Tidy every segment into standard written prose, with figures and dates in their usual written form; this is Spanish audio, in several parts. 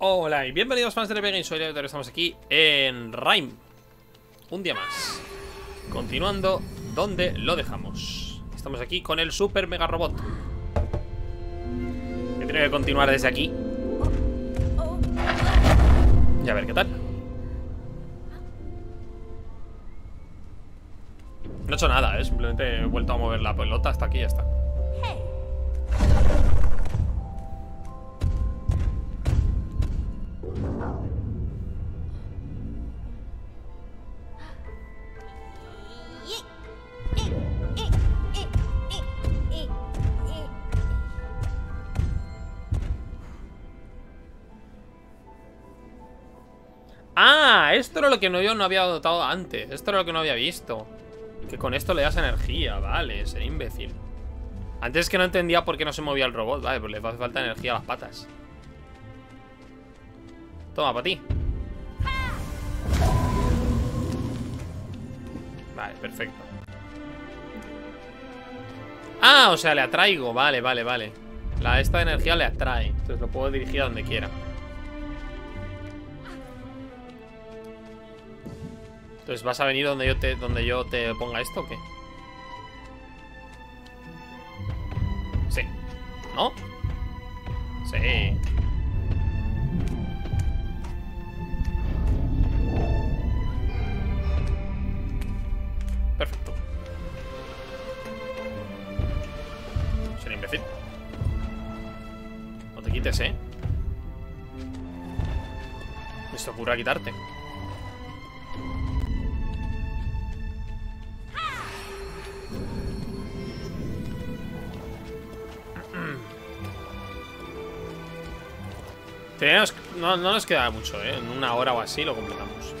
Hola y bienvenidos fans de LevillaGames, hoy estamos aquí en RiME. Un día más, continuando donde lo dejamos. Estamos aquí con el super mega robot. He tenido que continuar desde aquí y a ver qué tal. No he hecho nada, simplemente he vuelto a mover la pelota hasta aquí y ya está. Ah, esto era lo que yo no había notado antes. Esto era lo que no había visto. Que con esto le das energía, vale, seré imbécil. Antes es que no entendía por qué no se movía el robot, vale, pues le hace falta energía a las patas. Toma, para ti. Vale, perfecto. Ah, o sea, le atraigo, vale, vale, vale. La esta de energía le atrae, entonces lo puedo dirigir a donde quiera. Entonces, ¿vas a venir donde yo te ponga esto o qué? Sí. ¿No? Sí. Perfecto. Soy un imbécil. No te quites, ¿eh? Me se ocurra quitarte. No nos queda mucho, ¿eh? En una hora o así lo completamos.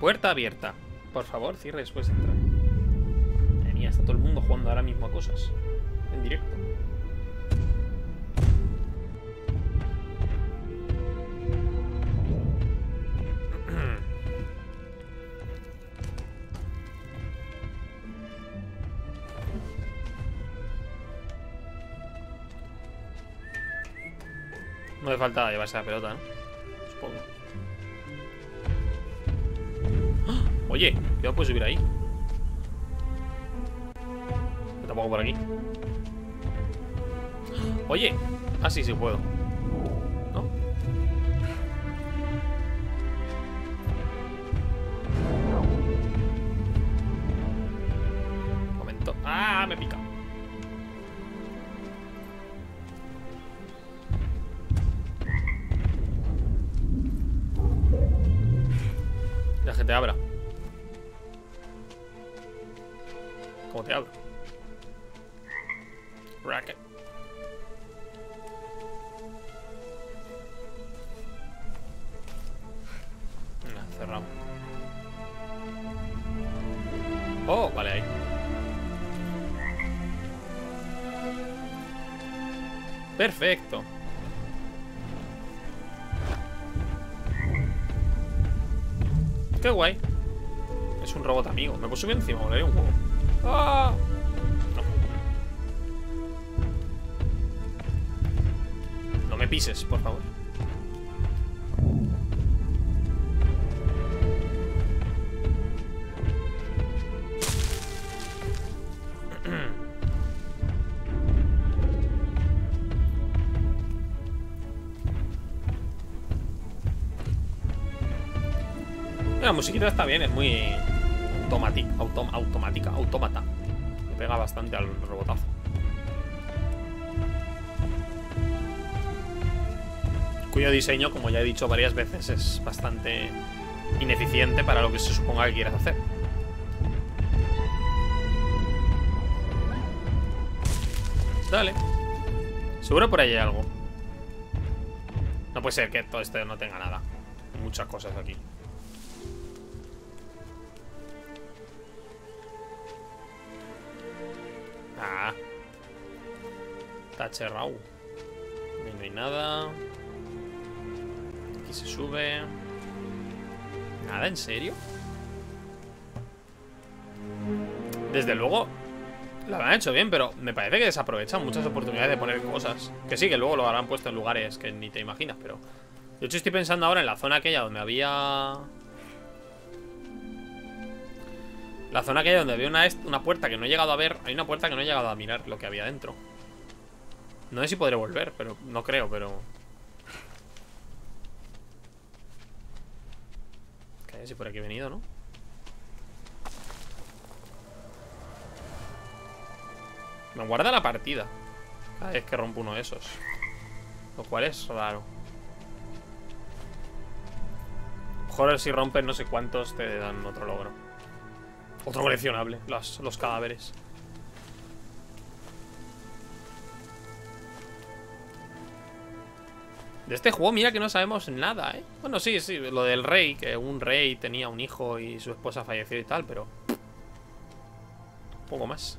Puerta abierta. Por favor, cierre y después entra. Madre mía, está todo el mundo jugando ahora mismo a cosas. En directo. No hace falta llevarse la pelota, ¿no? Supongo. ¡Oh! Oye, yo puedo subir ahí. Yo tampoco por aquí. Oye, ah, sí, sí puedo. ¿No? Un momento. ¡Ah! Me pica. Te abra. ¿Cómo te abro? Racket. Cerramos. Oh, vale, ahí. Perfecto. Qué guay. Es un robot amigo. Me puedo subir encima, volaría un juego. ¡Ah! No. No me pises, por favor. La musiquita está bien, es muy automata. Me pega bastante al robotazo. Cuyo diseño, como ya he dicho varias veces, es bastante ineficiente para lo que se suponga que quieras hacer. Dale. Seguro por ahí hay algo. No puede ser que todo esto no tenga nada. Hay muchas cosas aquí. Ah, está cerrado. No hay nada. Aquí se sube. ¿Nada? ¿En serio? Desde luego, Lo han hecho bien, pero me parece que desaprovechan muchas oportunidades de poner cosas. Que sí, que luego lo habrán puesto en lugares que ni te imaginas, pero... De hecho, estoy pensando ahora en la zona aquella donde había... La zona aquella donde había una puerta que no he llegado a ver. Hay una puerta que no he llegado a mirar lo que había dentro. No sé si podré volver, pero no creo, pero... Que a ver si por aquí he venido, ¿no? Me guarda la partida cada vez que rompo uno de esos, lo cual es raro. Mejor si rompes no sé cuántos te dan otro logro. Otro coleccionable, los cadáveres. De este juego mira que no sabemos nada, ¿eh? Bueno, sí, lo del rey, que un rey tenía un hijo y su esposa falleció y tal, pero... poco más.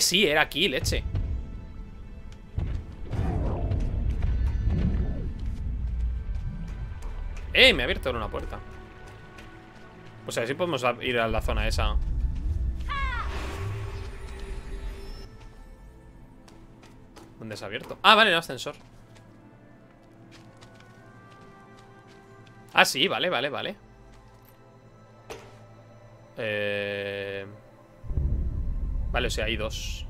Sí, era aquí, leche. Me ha abierto una puerta. Pues a ver si podemos ir a la zona esa. ¿Dónde se ha abierto? Ah, vale, el ascensor. Ah, sí, vale. Vale, o sea, hay dos.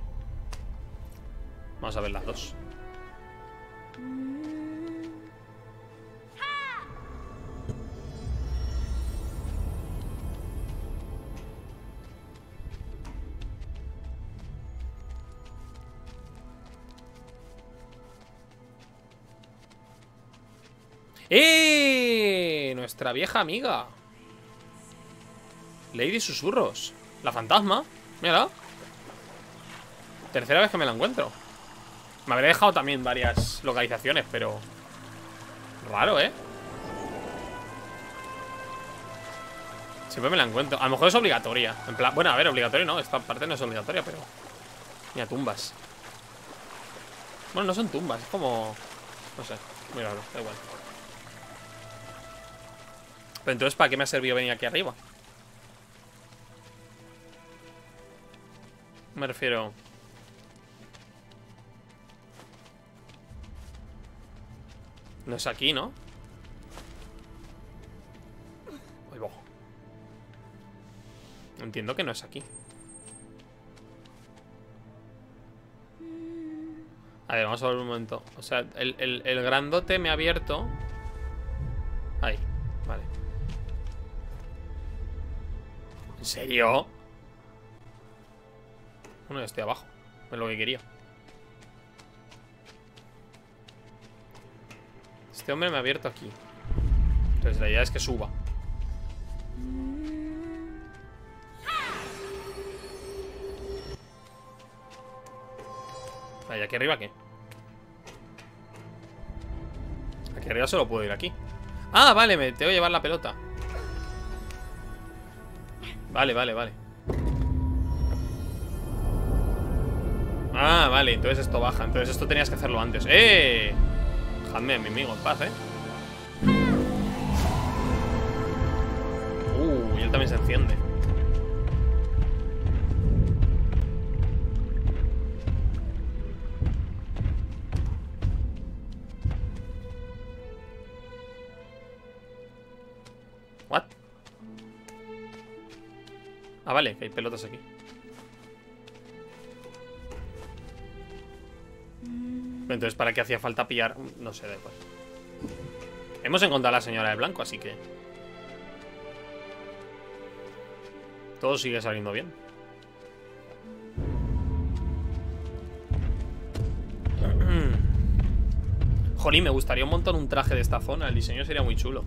Vamos a ver las dos. ¡Eh! Nuestra vieja amiga. Lady Susurros. La fantasma. Mírala. Tercera vez que me la encuentro. Me habré dejado también varias localizaciones, pero... raro, ¿eh? Siempre me la encuentro. A lo mejor es obligatoria. En plan... Bueno, a ver, obligatoria no. Esta parte no es obligatoria, pero... Mira, tumbas. Bueno, no son tumbas. Es como... No sé. Muy raro. Da igual. Pero entonces, ¿para qué me ha servido venir aquí arriba? Me refiero... No es aquí, ¿no? Uy, bojo. Entiendo que no es aquí. A ver, vamos a ver un momento. O sea, el grandote me ha abierto. Ahí, vale. ¿En serio? Bueno, estoy abajo. Es lo que quería. Este hombre me ha abierto aquí. Entonces la idea es que suba. Ahí, aquí arriba, ¿qué? Aquí arriba solo puedo ir aquí. Ah, vale, me tengo que llevar la pelota. Vale. Ah, vale, entonces esto baja. Entonces esto tenías que hacerlo antes. ¡Eh! Dejadme a mi amigo en paz, ¿eh? Y él también se enciende. ¿What? Ah, vale, que hay pelotas aquí. Entonces, ¿para qué hacía falta pillar? No sé, da igual. Hemos encontrado a la señora de blanco, así que... todo sigue saliendo bien. Jolín, me gustaría un montón un traje de esta zona. El diseño sería muy chulo.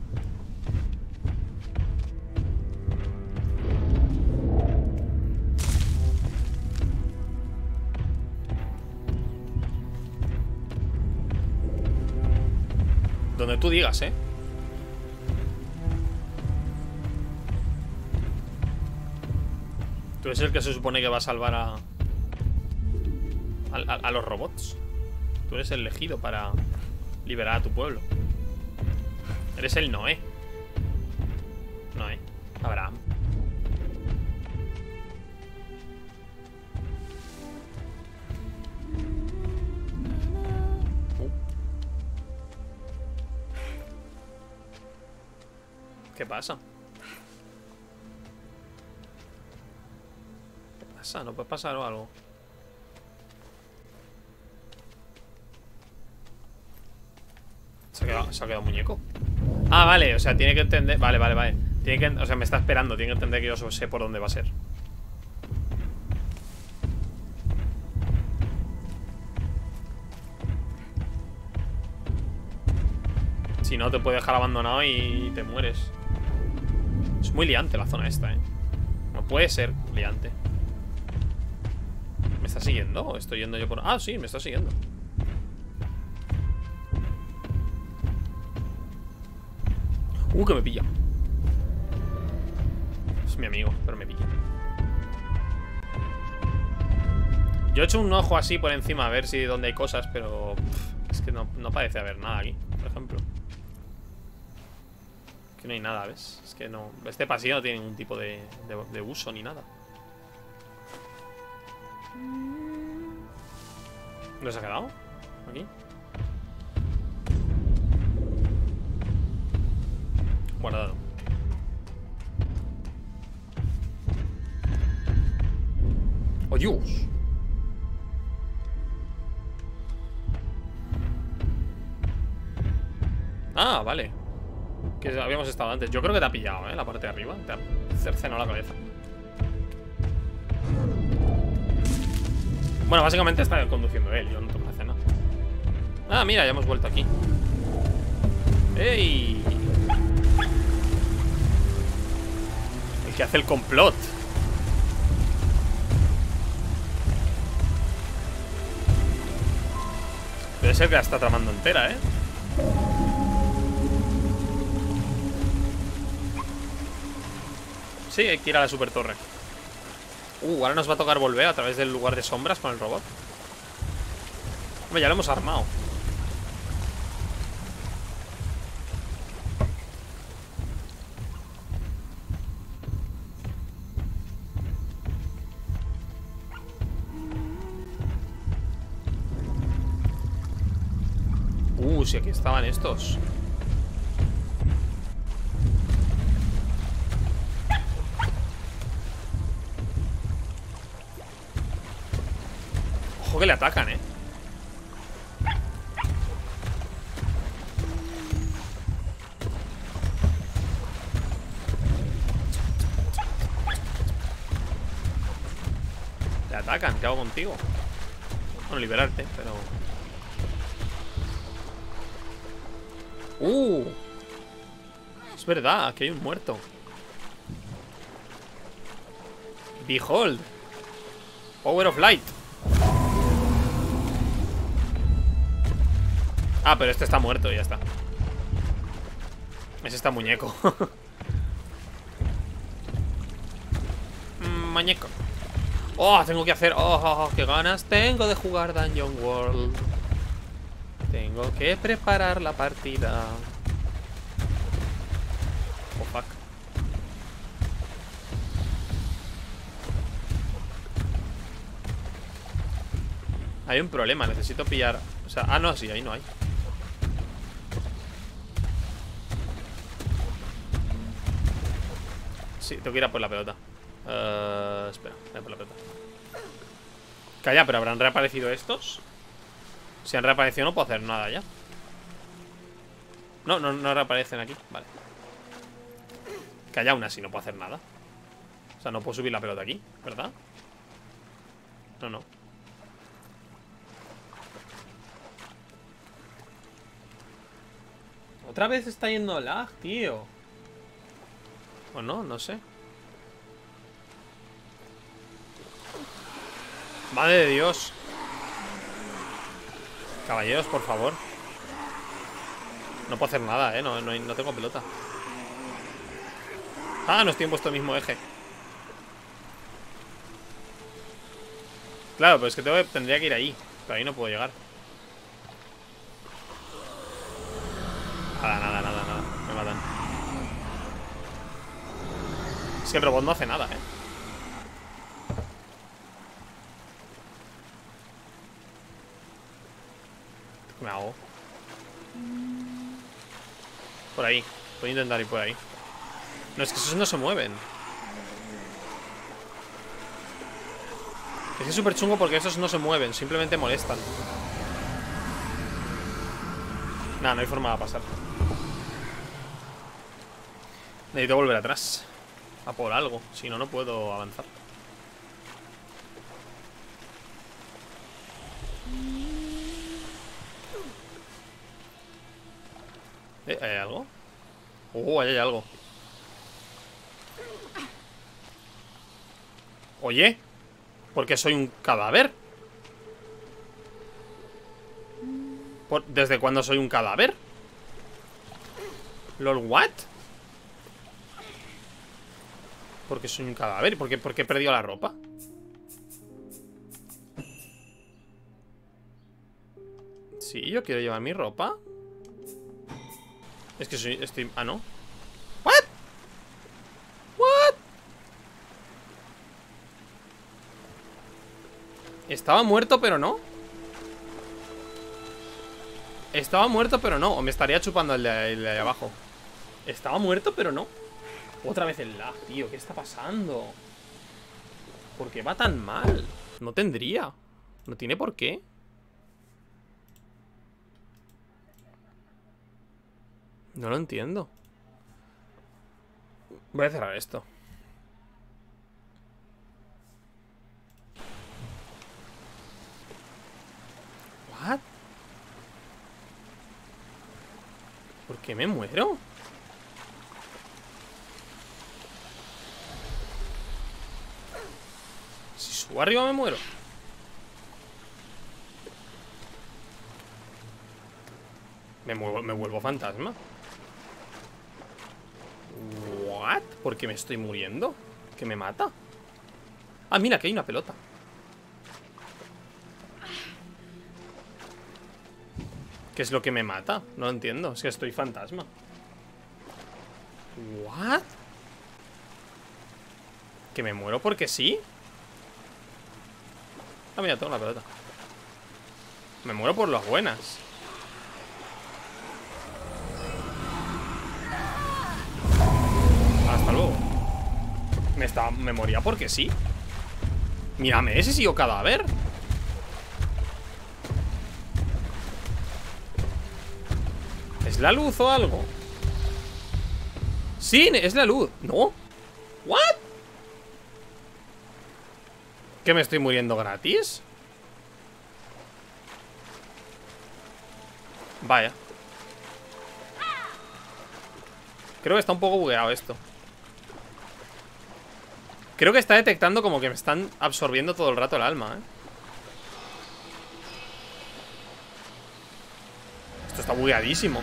Donde tú digas, ¿eh? Tú eres el que se supone que va a salvar a los robots. Tú eres el elegido para liberar a tu pueblo. Eres el Noé. Abraham. ¿Qué pasa? ¿Qué pasa? ¿No puede pasar o algo? Se ha quedado muñeco. Ah, vale, o sea, tiene que entender. Vale, vale, vale. O sea, me está esperando. Tiene que entender que yo sé por dónde va a ser. Si no, te puede dejar abandonado y te mueres. Es muy liante la zona esta, No puede ser liante. ¿Me está siguiendo? ¿O estoy yendo yo por...? Ah, sí, me está siguiendo. Que me pilla. Es mi amigo, pero me pilla. Yo he hecho un ojo así por encima a ver si donde hay cosas, pero es que no parece haber nada aquí, por ejemplo. Que no hay nada, ¿ves? Es que no. Este pasillo no tiene ningún tipo de uso ni nada. ¿No se ha quedado? ¿Aquí? Guardado. ¡Oh, Dios! Ah, vale. Que habíamos estado antes. Yo creo que te ha pillado, la parte de arriba. Te ha cercenado la cabeza. Bueno, básicamente está conduciendo él. Yo no tengo que hacer nada. Ah, mira, ya hemos vuelto aquí. ¡Ey! Que hace el complot. Debe ser que la está tramando entera, Sí, hay que ir a la supertorre. Ahora nos va a tocar volver a través del lugar de sombras con el robot. Hombre, ya lo hemos armado. Si aquí estaban estos. Ojo que le atacan, Le atacan, ¿qué hago contigo? Bueno, liberarte, pero... Es verdad, aquí hay un muerto. Behold, Power of Light. Ah, pero este está muerto, ya está. Ese está muñeco. Muñeco. Oh, tengo que hacer... Oh, qué ganas tengo de jugar Dungeon World. Tengo que preparar la partida. Oh, fuck. Hay un problema, necesito pillar. O sea, ah, no, sí, ahí no hay. Sí, tengo que ir a por la pelota. Espera, voy a por la pelota. Calla, pero ¿habrán reaparecido estos? Si han reaparecido no puedo hacer nada ya. No reaparecen aquí. Vale. Que haya una así, no puedo hacer nada. O sea, no puedo subir la pelota aquí, ¿verdad? No. Otra vez está yendo lag, tío. O no, no sé. Madre de Dios. Caballeros, por favor. No puedo hacer nada, no tengo pelota. Ah, no estoy en vuestro mismo eje. Claro, pero es que tendría que ir ahí. Pero ahí no puedo llegar. Nada. Me matan. Es que el robot no hace nada, Me hago. Por ahí. Voy a intentar ir por ahí. No, es que esos no se mueven. Es que es súper chungo porque esos no se mueven, simplemente molestan. Nada, no hay forma de pasar. Necesito volver atrás a por algo, si no, no puedo avanzar. ¿Hay algo? Ahí hay algo. Oye, ¿por qué soy un cadáver? ¿Desde cuándo soy un cadáver? ¿Lol, what? ¿Por qué soy un cadáver? ¿Por qué he perdido la ropa? Sí, yo quiero llevar mi ropa. Es que soy... estoy... ah, no. ¿What? ¿What? Estaba muerto, pero no. Estaba muerto, pero no. O me estaría chupando el de ahí abajo. Estaba muerto, pero no. Otra vez el lag, tío. ¿Qué está pasando? ¿Por qué va tan mal? No tendría. No tiene por qué. No lo entiendo. Voy a cerrar esto. ¿What? ¿Por qué me muero? Si subo arriba me muero. Me vuelvo fantasma. ¿What? ¿Por qué me estoy muriendo? ¿Que me mata? Ah, mira, que hay una pelota. ¿Qué es lo que me mata? No lo entiendo, es que estoy fantasma. ¿What? ¿Que me muero porque sí? Ah, mira, tengo la pelota. Me muero por las buenas. Hasta luego. Me moría porque sí. Mírame, ese sí o cadáver. ¿Es la luz o algo? Sí, es la luz. ¿No? ¿What? ¿Que me estoy muriendo gratis? Vaya. Creo que está un poco bugueado esto. Creo que está detectando como que me están absorbiendo todo el rato el alma, ¿eh? Esto está bugueadísimo.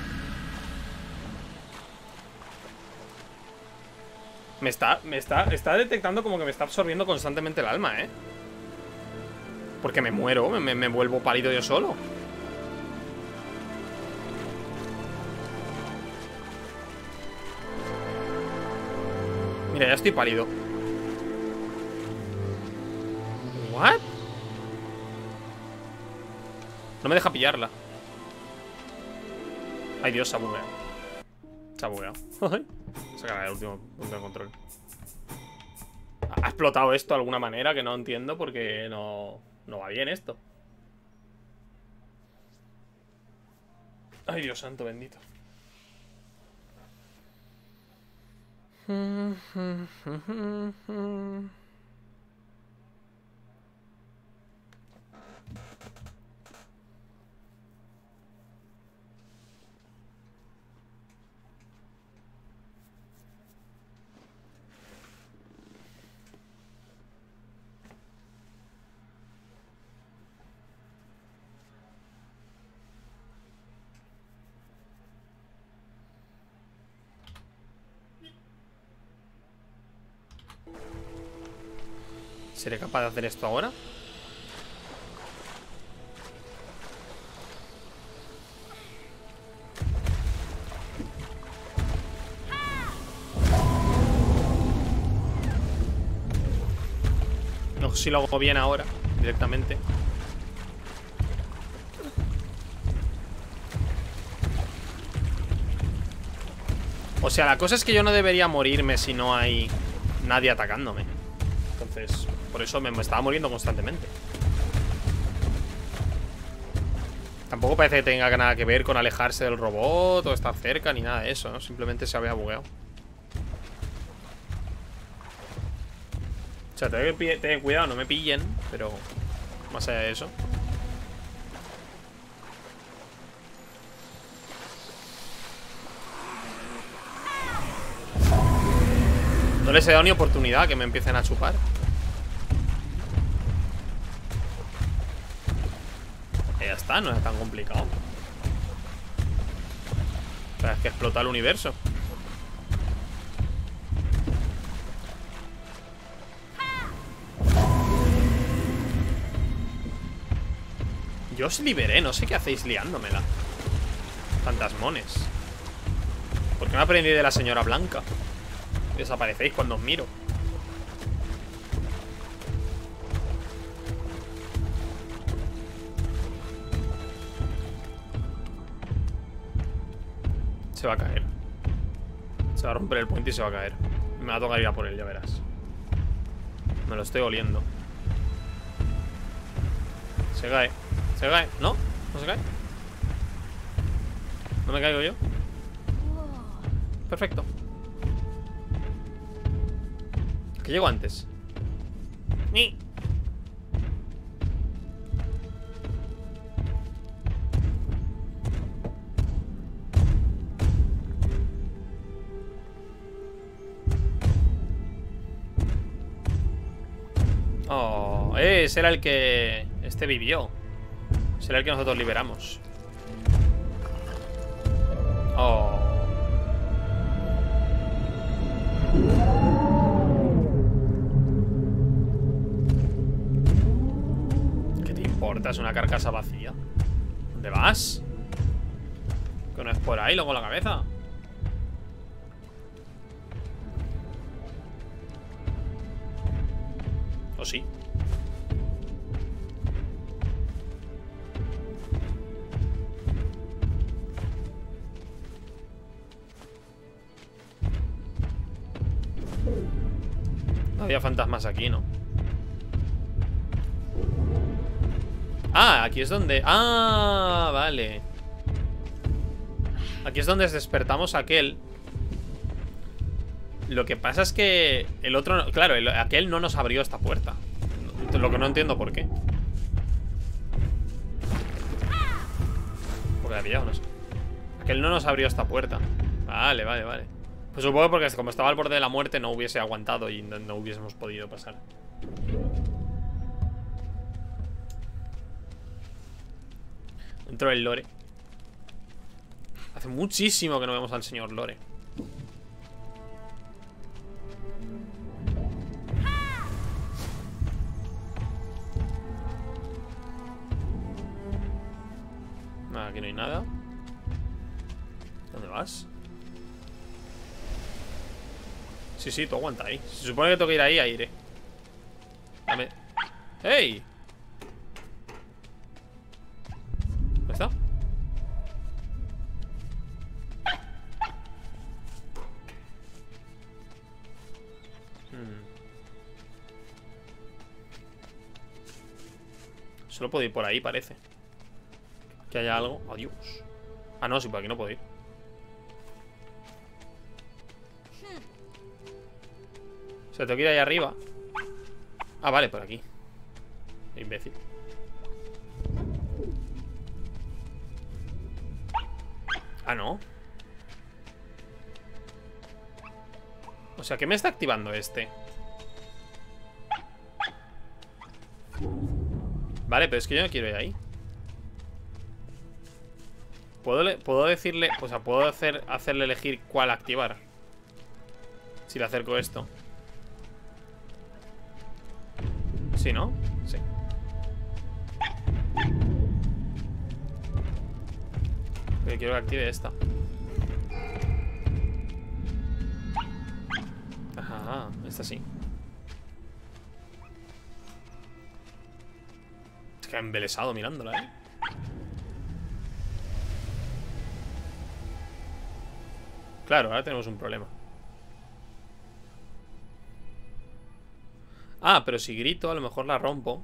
Está detectando como que me está absorbiendo constantemente el alma, ¿eh? Porque me muero, me vuelvo pálido yo solo. Mira, ya estoy pálido. ¿What? No me deja pillarla. Ay, Dios, se ha bugueado. Se ha bugueado. Sacará el último punto de control. Ha explotado esto de alguna manera que no entiendo porque no va bien esto. Ay, Dios santo bendito. ¿Seré capaz de hacer esto ahora? No sé si lo hago bien ahora, directamente. O sea, la cosa es que yo no debería morirme si no hay nadie atacándome. Entonces, por eso me estaba muriendo constantemente. Tampoco parece que tenga nada que ver con alejarse del robot o estar cerca ni nada de eso, ¿no? Simplemente se había bugueado. O sea, tengo que tener cuidado, no me pillen, pero más allá de eso. No les he dado ni oportunidad que me empiecen a chupar. Ya está, no es tan complicado. O sea, es que explota el universo. Yo os liberé, no sé qué hacéis liándomela. Fantasmones. ¿Por qué me aprendí de la señora Blanca? Desaparecéis cuando os miro. Se va a caer. Se va a romper el puente y se va a caer. Me va a tocar ir a por él, ya verás. Me lo estoy oliendo. Se cae. Se cae. ¿No? ¿No se cae? ¿No me caigo yo? Perfecto. Que llego antes. ¡Ni! Oh, ese era el que... Este vivió. Será el que nosotros liberamos. Oh. ¿Qué te importa? Es una carcasa vacía. ¿Dónde vas? Que no es por ahí, luego la cabeza. ¿O sí? Había fantasmas aquí, ¿no? Ah, aquí es donde... Ah, vale. Aquí es donde despertamos a aquel. Lo que pasa es que el otro... Claro, aquel no nos abrió esta puerta. Lo que no entiendo por qué. Porque había unos... Aquel no nos abrió esta puerta. Vale, vale, vale. Pues supongo porque como estaba al borde de la muerte no hubiese aguantado y no hubiésemos podido pasar. Entró el Lore. Hace muchísimo que no vemos al señor Lore. Ah, aquí no hay nada. ¿Dónde vas? Sí, sí, tú aguanta ahí. Se supone que tengo que ir ahí, ahí iré. Dame. ¡Ey! ¿Dónde está? Solo puedo ir por ahí, parece. Que haya algo. Adiós. Ah, no, sí, por aquí no puedo ir. Pero tengo que ir ahí arriba. Ah, vale, por aquí. Imbécil. Ah, no. O sea, ¿qué me está activando este? Vale, pero es que yo no quiero ir ahí. ¿Puedo decirle? O sea, ¿puedo hacerle elegir cuál activar? Si le acerco esto. Sí, ¿no? Sí. Pero quiero que active esta. Ajá, esta sí. Es que ha embelesado mirándola, ¿eh? Claro, ahora tenemos un problema. Ah, pero si grito, a lo mejor la rompo.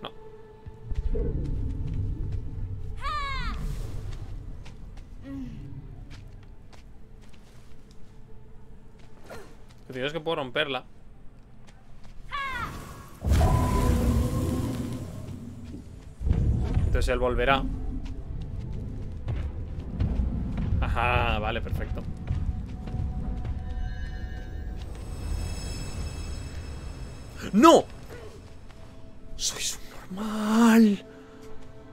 No. Lo que es que puedo romperla. Entonces él volverá. Ajá, vale, perfecto. ¡No! ¡Soy subnormal!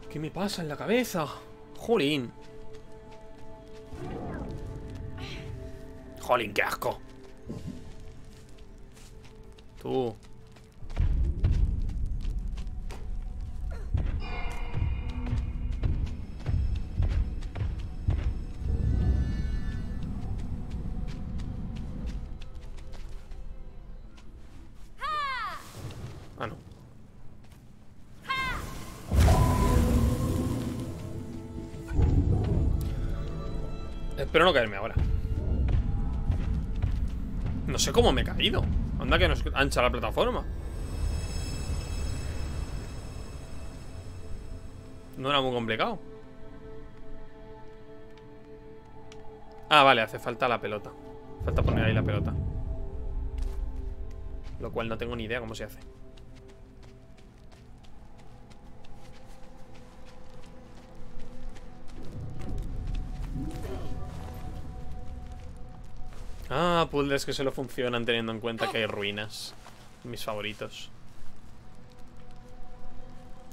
¿Qué me pasa en la cabeza? ¡Jolín! ¡Jolín, qué asco! Tú. Espero no caerme ahora. No sé cómo me he caído. Anda que nos ancha la plataforma. No era muy complicado. Ah, vale, hace falta la pelota. Falta poner ahí la pelota. Lo cual no tengo ni idea cómo se hace. Ah, puzzles que solo funcionan teniendo en cuenta que hay ruinas. Mis favoritos.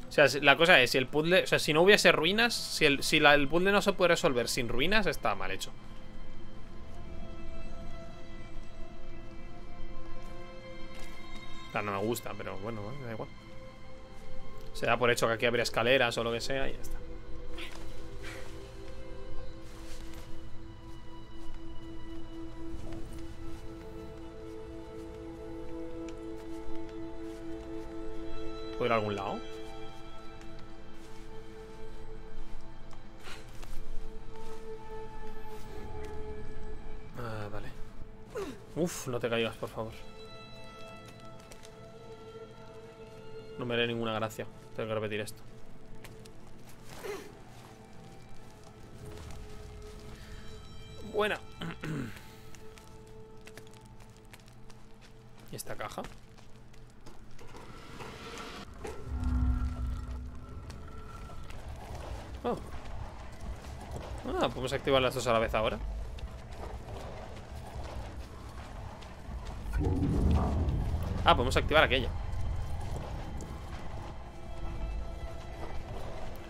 O sea, la cosa es, si el puzzle... O sea, si no hubiese ruinas, si el puzzle no se puede resolver sin ruinas, está mal hecho. No me gusta, pero bueno, da igual. Se da por hecho que aquí habría escaleras o lo que sea y ya está. ¿Puedo ir a algún lado? Ah, vale. Uf, no te caigas, por favor. No me haré ninguna gracia. Tengo que repetir esto. Buena. ¿Y esta caja? Oh. Ah, podemos activar las dos a la vez ahora. Ah, podemos activar aquella.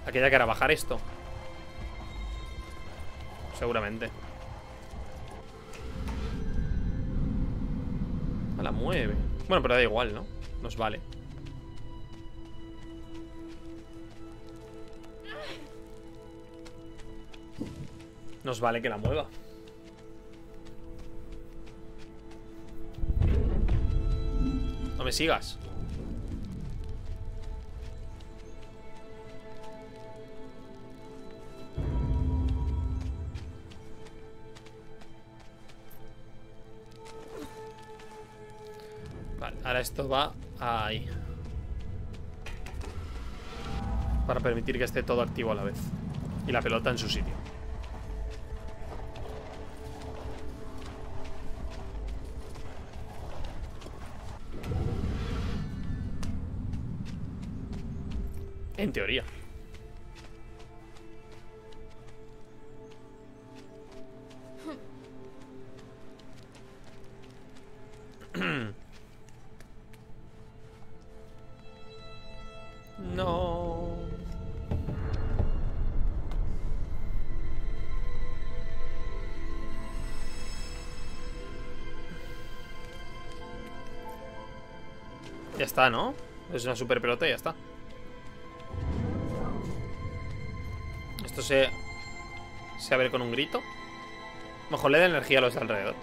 Aquella que era bajar esto. Seguramente. A la mueve. Bueno, pero da igual, ¿no? Nos vale. Nos vale que la mueva. No me sigas. Vale, ahora esto va ahí. Para permitir que esté todo activo a la vez. Y la pelota en su sitio. En teoría. No. Ya está, ¿no? Es una super pelota y ya está. Esto se abre con un grito. Mejor le da energía a los de alrededor.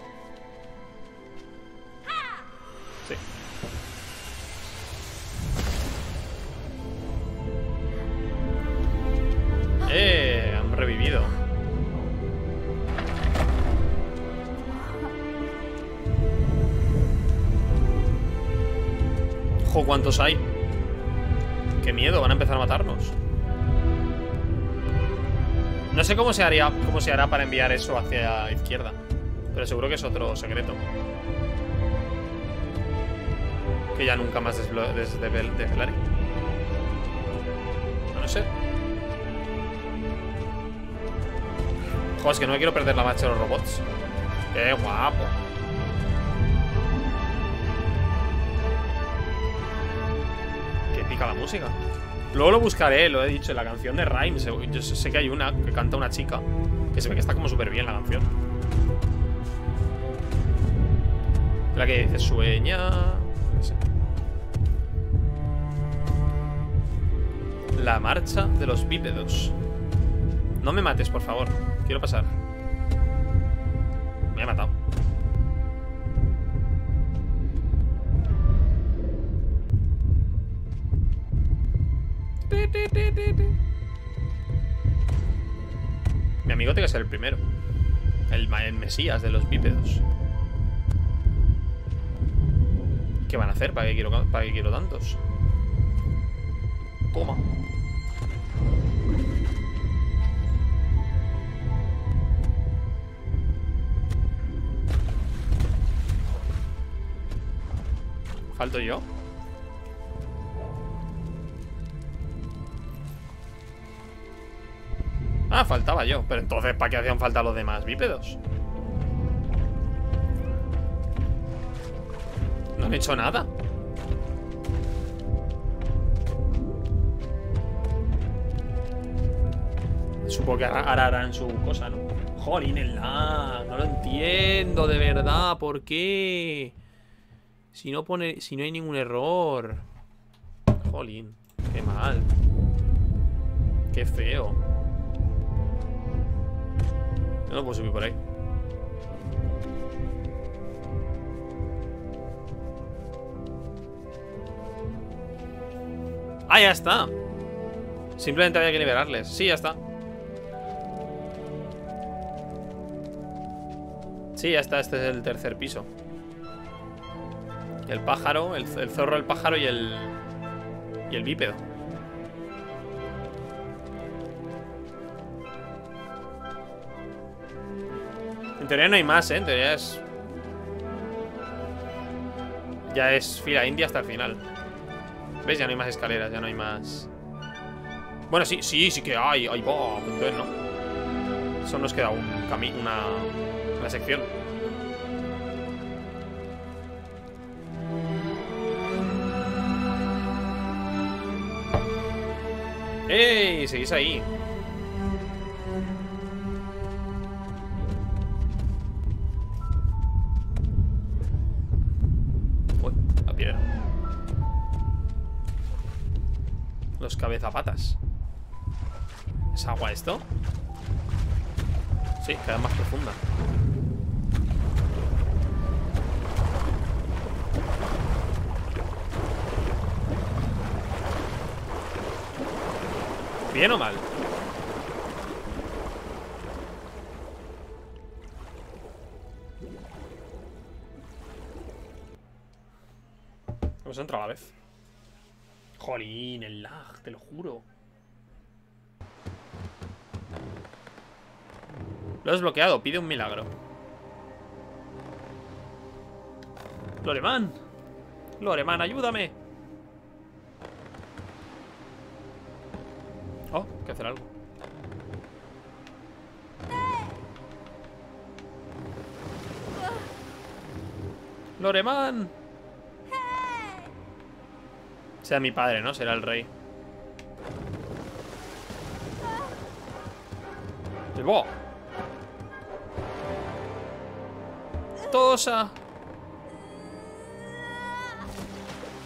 Sí. ¡Ojo, cuántos hay! ¡Qué miedo! Van a empezar a matarnos. No sé cómo se hará para enviar eso hacia la izquierda, pero seguro que es otro secreto que ya nunca más desde Felari. No sé. Joder, es que no me quiero perder la marcha de los robots. ¡Qué guapo! ¡Qué pica la música! Luego lo buscaré, lo he dicho, en la canción de RiME. Yo sé que hay una que canta una chica que se ve que está como súper bien la canción. La que dice sueña. No sé. La marcha de los bípedos. No me mates, por favor. Quiero pasar. Me he matado. Mi amigo tiene que ser el primero. El mesías de los bípedos. ¿Qué van a hacer? ¿Para qué quiero tantos? Toma. ¿Falto yo? Ah, faltaba yo. Pero entonces, ¿para qué hacían falta los demás bípedos? No han hecho nada. Supongo que ahora harán su cosa, ¿no? Jolín, no lo entiendo, de verdad. ¿Por qué? Si no hay ningún error. Jolín, qué mal. Qué feo. No lo puedo subir por ahí. ¡Ah, ya está! Simplemente había que liberarles. Sí, ya está. Sí, ya está. Este es el tercer piso. El pájaro, el zorro, el pájaro y el bípedo. En teoría no hay más, ¿eh? En teoría es... ya es fila india hasta el final. ¿Ves? Ya no hay más escaleras, ya no hay más... Bueno, sí que hay. Ahí va, entonces no. Solo nos queda un camino, una sección. ¡Ey! Seguís ahí. Los cabezapatas. ¿Es agua esto? Sí, cada vez más profunda. ¿Bien o mal? Hemos entrado a la vez. Jolín, el lag, te lo juro. Lo has desbloqueado, pide un milagro. Loreman. Loreman, ayúdame. Oh, hay que hacer algo. Loreman. Será mi padre, ¿no? Será el rey. ¡Bo! ¡Tosa!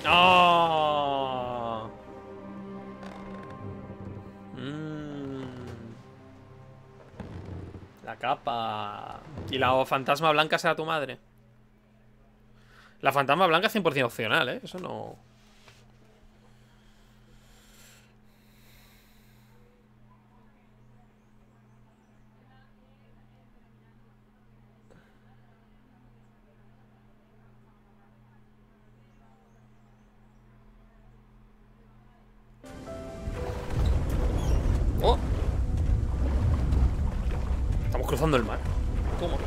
¡Oh! La capa. ¿Y la fantasma blanca será tu madre? La fantasma blanca es 100% opcional, ¿eh? Eso no... cruzando el mar. ¿Cómo?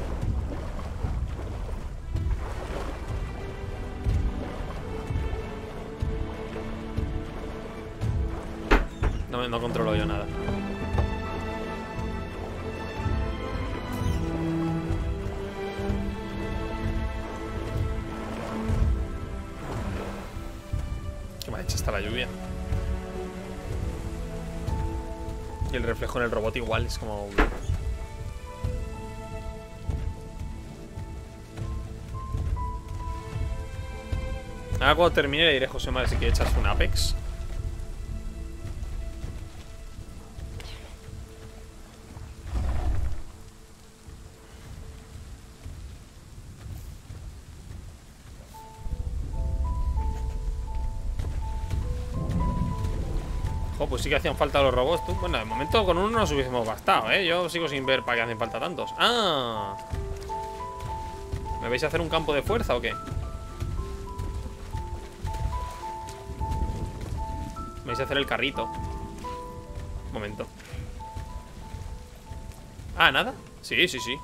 No controlo yo nada. Qué mal hecha está la lluvia. Y el reflejo en el robot igual es como... Ahora cuando termine le diré a José María si quiere echarse un Apex. Pues sí que hacían falta los robots, tú. Bueno, de momento con uno nos hubiésemos bastado, ¿eh? Yo sigo sin ver para qué hacen falta tantos. ¡Ah! ¿Me vais a hacer un campo de fuerza o qué? ¿Me vais a hacer el carrito? Un momento. Ah, ¿nada? Sí, sí, sí.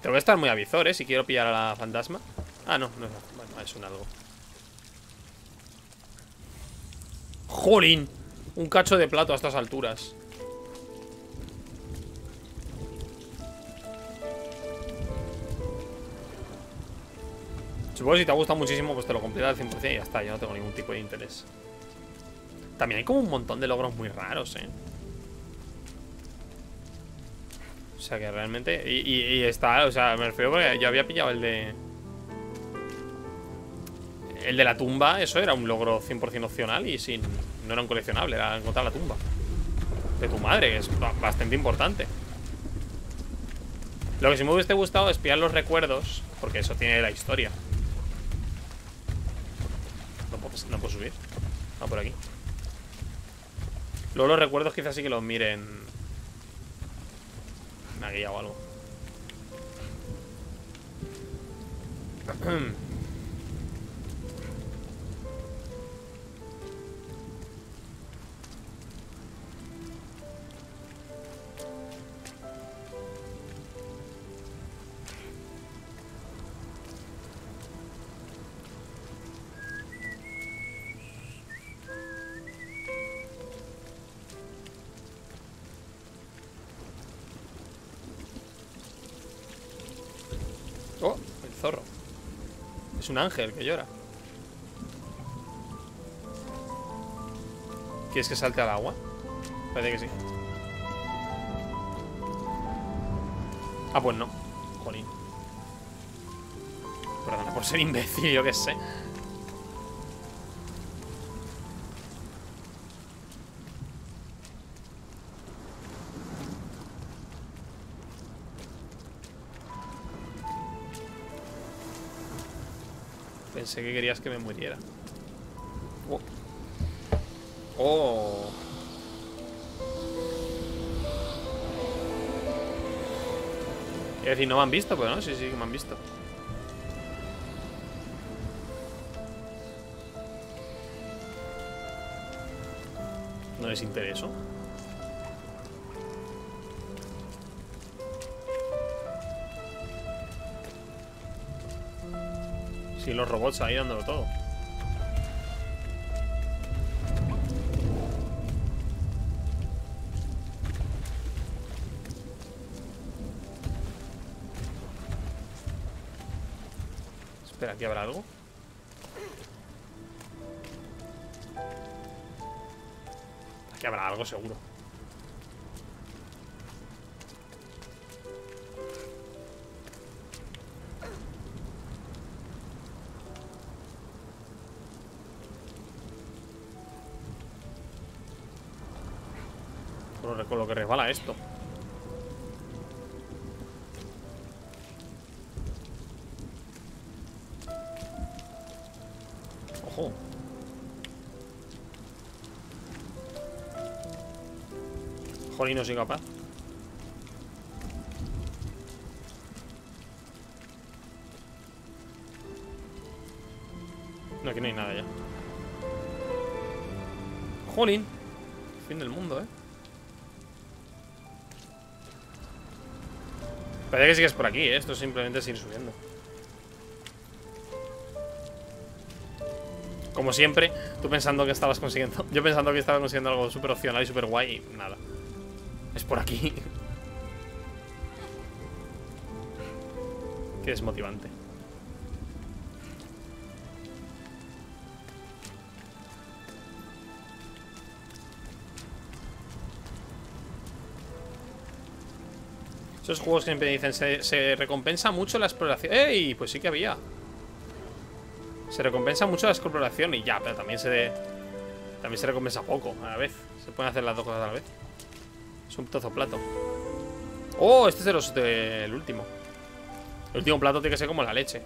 Te voy a estar muy avizor, ¿eh? Si quiero pillar a la fantasma. Ah, no, no es... Bueno, es un algo. ¡Jolín! Un cacho de plato a estas alturas. Supongo que si te ha gustado muchísimo, pues te lo completas al 100% y ya está. Yo no tengo ningún tipo de interés. También hay como un montón de logros muy raros, ¿eh? O sea que realmente... Y está... O sea, me refiero porque yo había pillado el de... El de la tumba, eso era un logro 100% opcional y sin, no era un coleccionable, era encontrar la tumba de tu madre, que es bastante importante. Lo que sí me hubiese gustado es pillar los recuerdos, porque eso tiene la historia. No puedo subir. Ah, por aquí. Luego los recuerdos quizás sí que los miren una guía o algo. Es un ángel que llora. ¿Quieres que salte al agua? Parece que sí. Ah, pues no. Jolín. Perdona por ser imbécil, yo qué sé. Sé que querías que me muriera. Oh. Oh. Quiero decir, no me han visto, pero no, sí, sí que me han visto. No les interesó. Y los robots ahí dándolo todo. Espera, ¿aquí habrá algo? Aquí habrá algo seguro. Con lo que resbala esto. Ojo. Jolín, no soy capaz. No, aquí no hay nada ya. Jolín. Fin del mundo, eh. Parece que sigues por aquí, ¿eh? Esto simplemente es ir subiendo. Como siempre, tú pensando que estabas consiguiendo... Yo pensando que estabas consiguiendo algo súper opcional y súper guay y nada. Es por aquí. Qué desmotivante. Esos juegos que siempre dicen, se recompensa mucho la exploración. ¡Ey! Pues sí que había. Se recompensa mucho la exploración y ya, pero también se recompensa poco a la vez. Se pueden hacer las dos cosas a la vez. Es un tozo plato. ¡Oh! Este es el último. El último plato tiene que ser como la leche.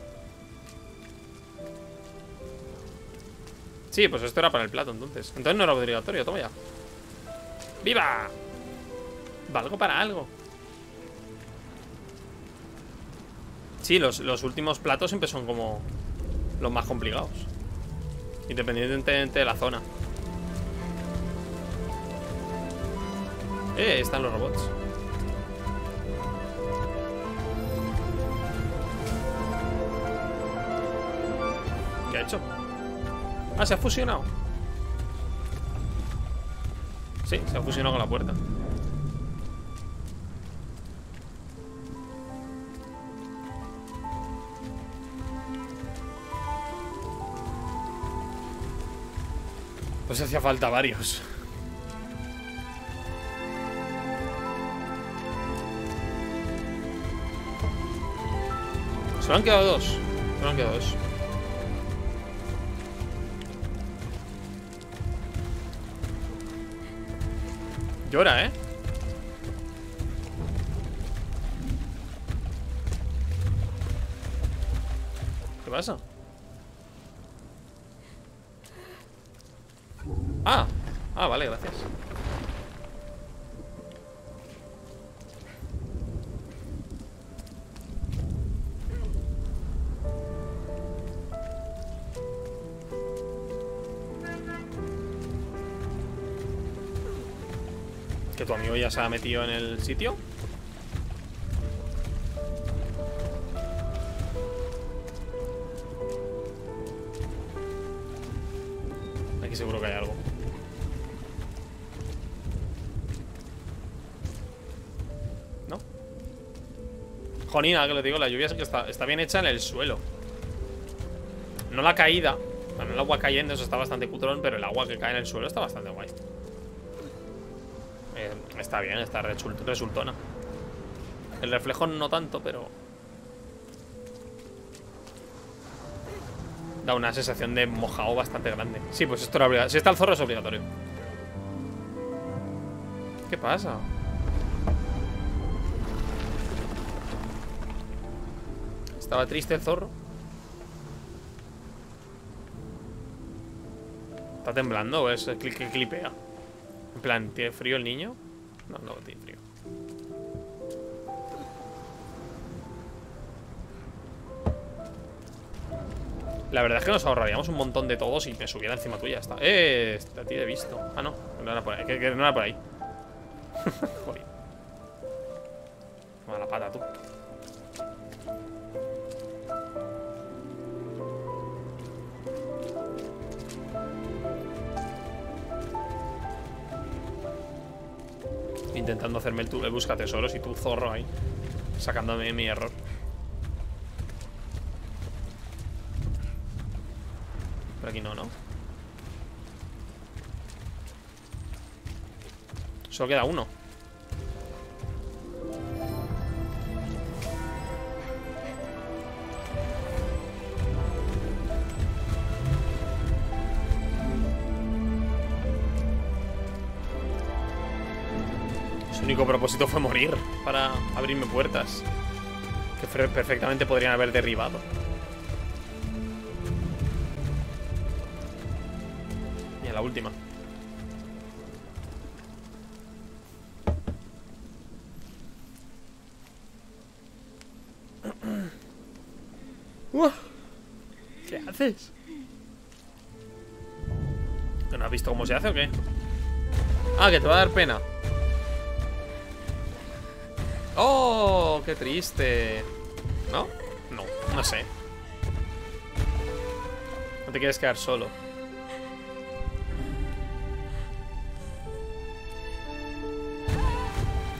Sí, pues esto era para el plato entonces. Entonces no era obligatorio, toma ya. ¡Viva! Valgo para algo. Sí, los últimos platos siempre son como los más complicados, independientemente de la zona. Están los robots. ¿Qué ha hecho? Ah, se ha fusionado. Sí, se ha fusionado con la puerta. Pues hacía falta varios. Solo han quedado dos. Solo han quedado dos. Llora, ¿eh? ¿Qué pasa? Ah, vale, gracias. ¿Que tu amigo ya se ha metido en el sitio? Aquí seguro que hay algo. Jonina, que lo digo, la lluvia es que está bien hecha en el suelo. No la caída. Bueno, el agua cayendo, eso está bastante cutrón, pero el agua que cae en el suelo está bastante guay. Está bien, está resultona. El reflejo no tanto, pero... da una sensación de mojado bastante grande. Sí, pues esto era obligatorio. Si está el zorro es obligatorio. ¿Qué pasa? Estaba triste el zorro. ¿Está temblando o es que clipea? En plan, ¿tiene frío el niño? No, no tiene frío. La verdad es que nos ahorraríamos un montón de todos si me subiera encima tuya. Está. Está a ti de visto. Ah, no. No era por ahí. Que no era por ahí. Joder. Mala pata, tú. Intentando hacerme el busca tesoros y tu zorro ahí sacándome mi error. Por aquí no, ¿no? Solo queda uno. El único propósito fue morir para abrirme puertas que perfectamente podrían haber derribado. Y a la última. ¿Qué haces? ¿No has visto cómo se hace o qué? Ah, que te va a dar pena. ¡Oh! ¡Qué triste! ¿No? No, no sé. No te quieres quedar solo.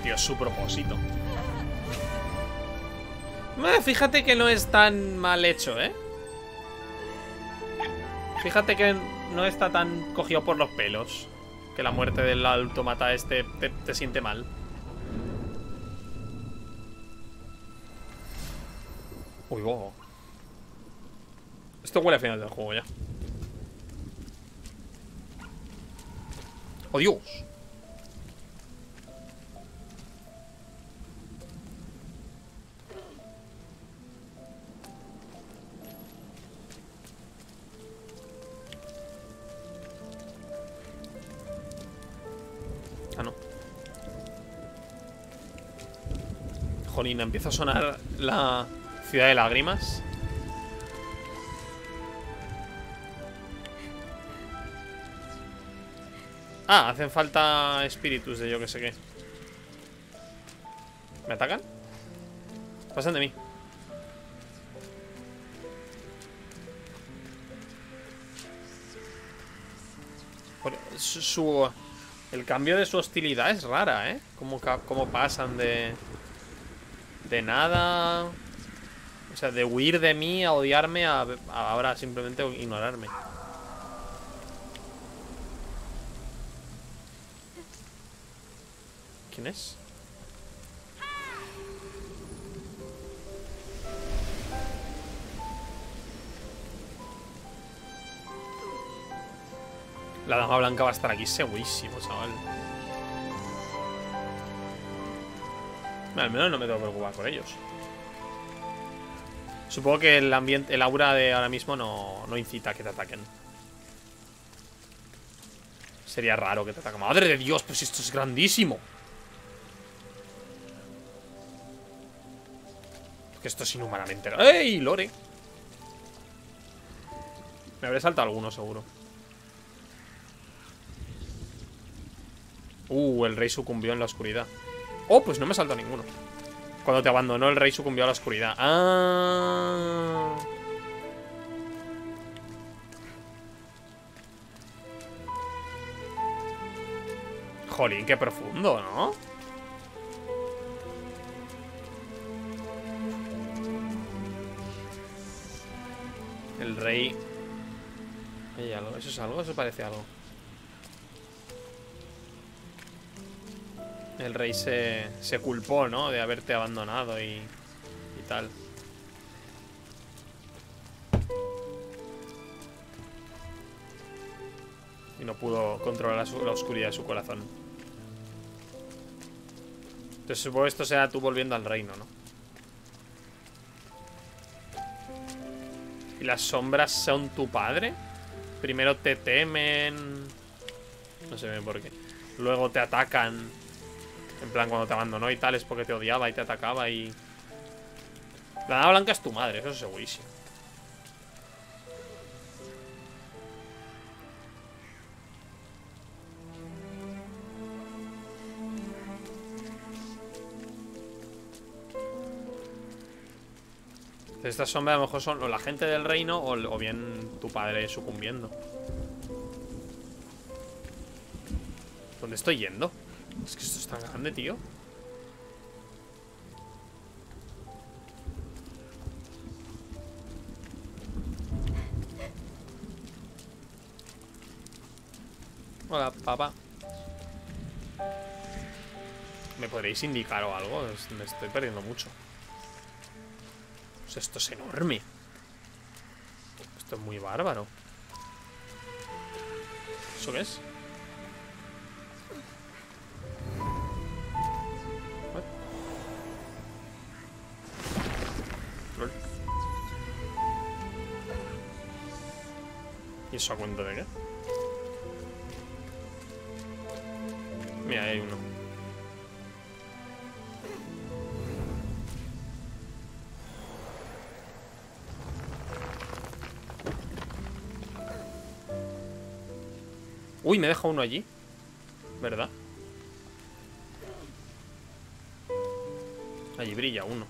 Dios, su propósito. Fíjate que no es tan mal hecho, ¿eh? Fíjate que no está tan cogido por los pelos. Que la muerte del automata este te siente mal. Uy, wow. Esto huele al final del juego ya. ¡Oh, Dios! Jolina, empieza a sonar la ciudad de lágrimas. Ah, hacen falta espíritus de yo que sé qué. ¿Me atacan? Pasan de mí. El cambio de su hostilidad es rara, ¿eh? Como pasan de... de nada. O sea, de huir de mí, a odiarme, a ahora simplemente ignorarme. ¿Quién es? La dama blanca va a estar aquí segurísimo, chaval. Al menos no me tengo que preocupar por ellos. Supongo que el ambiente, el aura de ahora mismo no incita a que te ataquen. Sería raro que te ataquen. ¡Madre de Dios! Pues esto es grandísimo. Porque esto es inhumanamente... ¡Ey, lore! Me habré saltado alguno, seguro. El rey sucumbió en la oscuridad. Oh, pues no me salta ninguno. Cuando te abandonó, el rey sucumbió a la oscuridad. Ah. Jolín, qué profundo, ¿no? El rey... ¿Hay algo? ¿Eso es algo? ¿Eso parece algo? El rey se culpó, ¿no? De haberte abandonado y tal. Y no pudo controlar la oscuridad de su corazón. Entonces supongo que esto sea tú volviendo al reino, ¿no? ¿Y las sombras son tu padre? Primero te temen... no sé bien por qué. Luego te atacan... en plan, cuando te abandonó y tal, es porque te odiaba y te atacaba y... La dama blanca es tu madre, eso es segurísimo. Estas sombras a lo mejor son o la gente del reino o bien tu padre sucumbiendo. ¿Dónde estoy yendo? Es que esto es tan grande, tío. Hola, papá. ¿Me podréis indicar o algo? Me estoy perdiendo mucho. Pues esto es enorme. Esto es muy bárbaro. ¿Eso qué es? ¿Y eso a cuenta de qué? Mira, ahí hay uno. Uy, me deja uno allí. ¿Verdad? Allí brilla uno.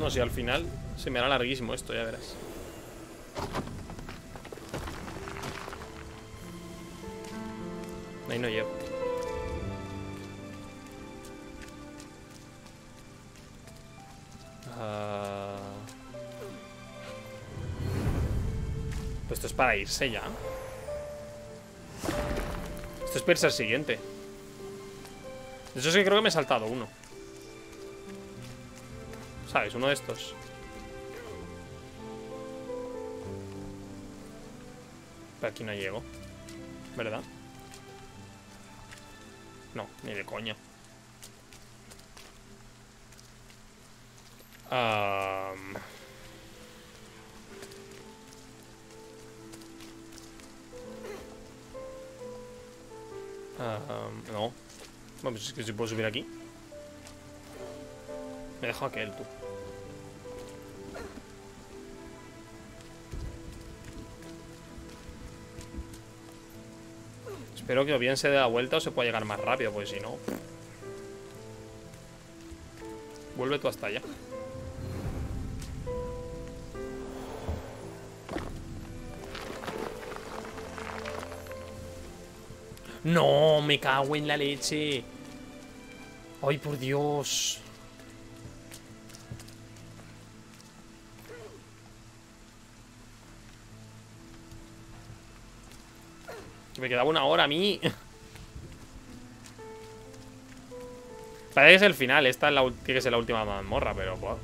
No sé, al final se me hará larguísimo esto, ya verás. Ahí no llego. Pues esto es para irse ya. Esto es para irse al siguiente. De hecho es que creo que me he saltado uno. ¿Sabes? Uno de estos. Pero aquí no llego, ¿verdad? No, ni de coña. No. Bueno, pues es que si puedo subir aquí. Me dejo aquel, tú. Espero que o bien se dé la vuelta o se pueda llegar más rápido, porque si no... Vuelve tú hasta allá. ¡No! ¡Me cago en la leche! ¡Ay, por Dios! Me quedaba una hora a mí. Parece que es el final. Esta es tiene que ser la última mazmorra, pero... Wow.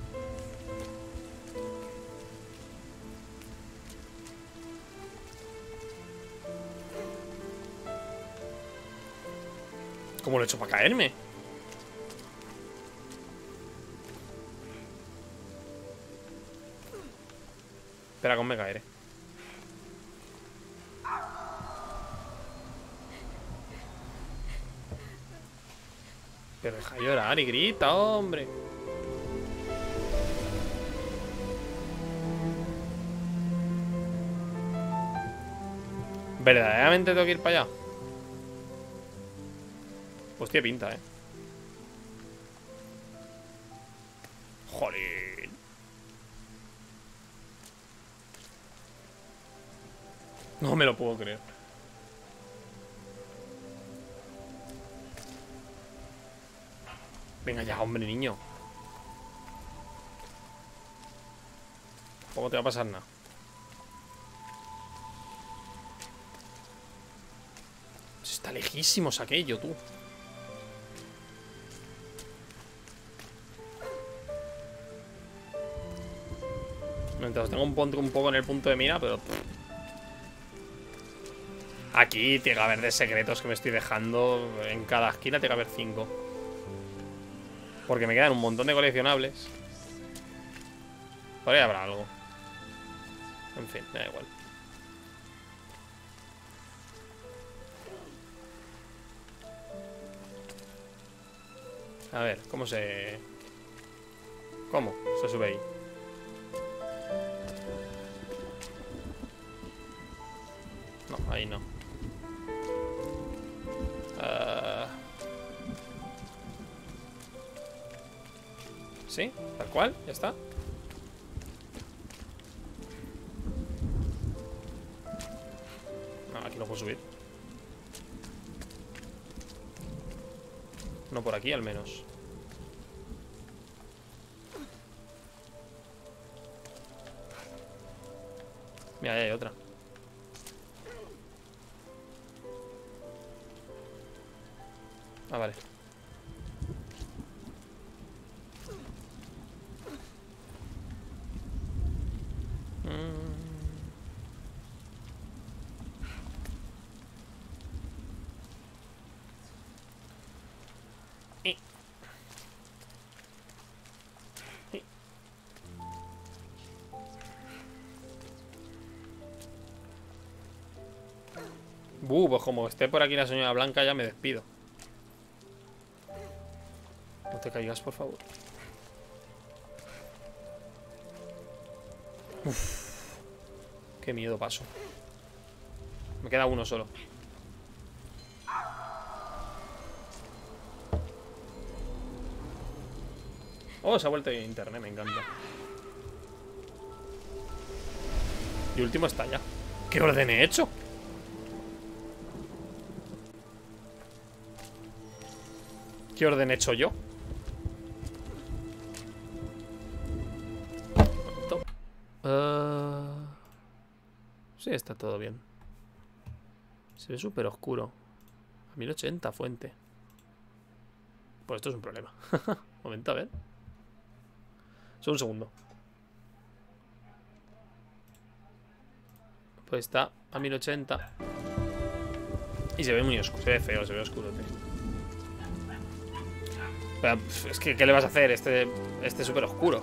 ¿Cómo lo he hecho para caerme? Espera, ¿cómo me caeré? Pero deja llorar y grita, hombre. ¿Verdaderamente tengo que ir para allá? Pues tiene pinta, Jolín. No me lo puedo creer. Venga ya, hombre, niño. Tampoco te va a pasar nada. Está lejísimos aquello, tú. Entonces tengo un poco en el punto de mira, pero... Aquí tiene que haber de secretos que me estoy dejando. En cada esquina tiene que haber 5. Porque me quedan un montón de coleccionables. Por ahí habrá algo. En fin, me da igual. A ver, ¿cómo se...? ¿Cómo? Se sube ahí. No, ahí no. ¿Sí? Tal cual, ya está. No, aquí no puedo subir. No por aquí, al menos. Mira, ahí hay otra. Ah, vale. Pues como esté por aquí la señora Blanca, ya me despido. No te caigas, por favor. Uff. Qué miedo paso. Me queda uno solo. Oh, se ha vuelto internet, me encanta. Y último está ya. ¿Qué orden he hecho? ¿Qué orden he hecho yo? Sí, está todo bien. Se ve súper oscuro. A 1080 fuente. Pues esto es un problema. Momento, a ver. Solo un segundo. Pues está a 1080. Y se ve muy oscuro. Se ve feo, se ve oscuro, tío. Pero, es que, ¿qué le vas a hacer? Este es súper oscuro.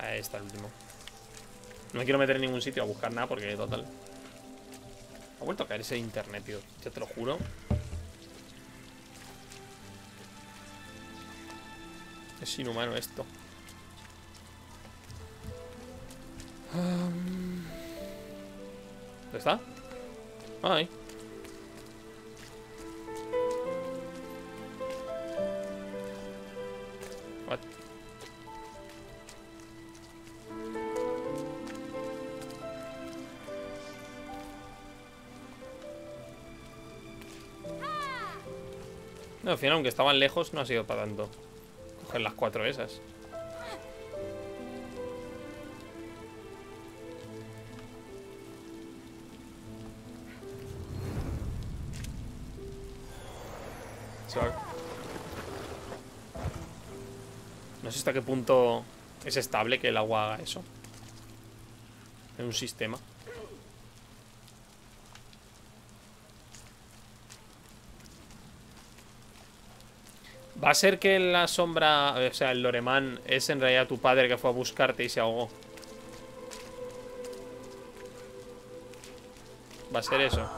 Ahí está el último. No me quiero meter en ningún sitio a buscar nada porque, total. Ha vuelto a caer ese internet, tío. Ya te lo juro. Es inhumano esto. ¿Dónde está? Ahí. What? No, al final, aunque estaban lejos, no ha sido para tanto. Coger las cuatro esas. No sé hasta qué punto es estable que el agua haga eso. En un sistema. ¿Va a ser que la sombra, o sea, el Loremán, es en realidad tu padre que fue a buscarte y se ahogó? ¿Va a ser eso?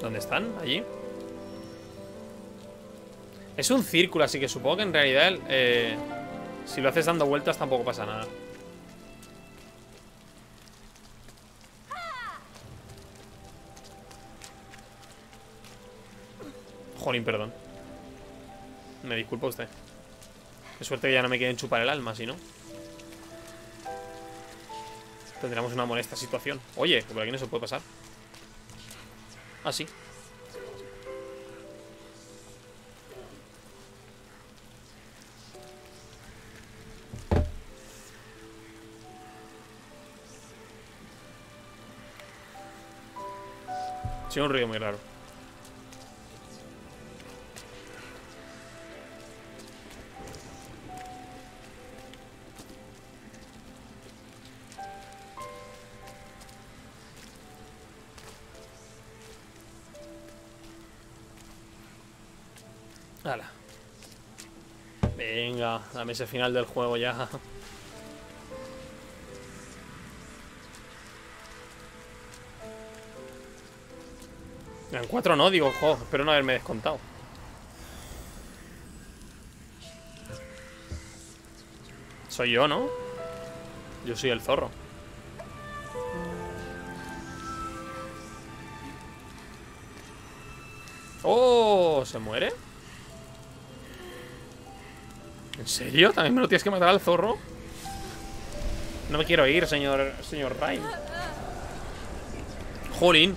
¿Dónde están? ¿Allí? Es un círculo, así que supongo que en realidad... si lo haces dando vueltas tampoco pasa nada. Jolín, perdón. Me disculpa usted. Qué suerte que ya no me quieren chupar el alma, si no tendríamos una molesta situación. Oye, que por aquí no se puede pasar. Ah, sí. Un ruido muy raro. Hala. Venga, dame ese final del juego ya. En 4 no, digo, jo, espero no haberme descontado. Soy yo, ¿no? Yo soy el zorro. ¡Oh! ¿Se muere? ¿En serio? ¿También me lo tienes que matar al zorro? No me quiero ir, señor Rain. Jolín.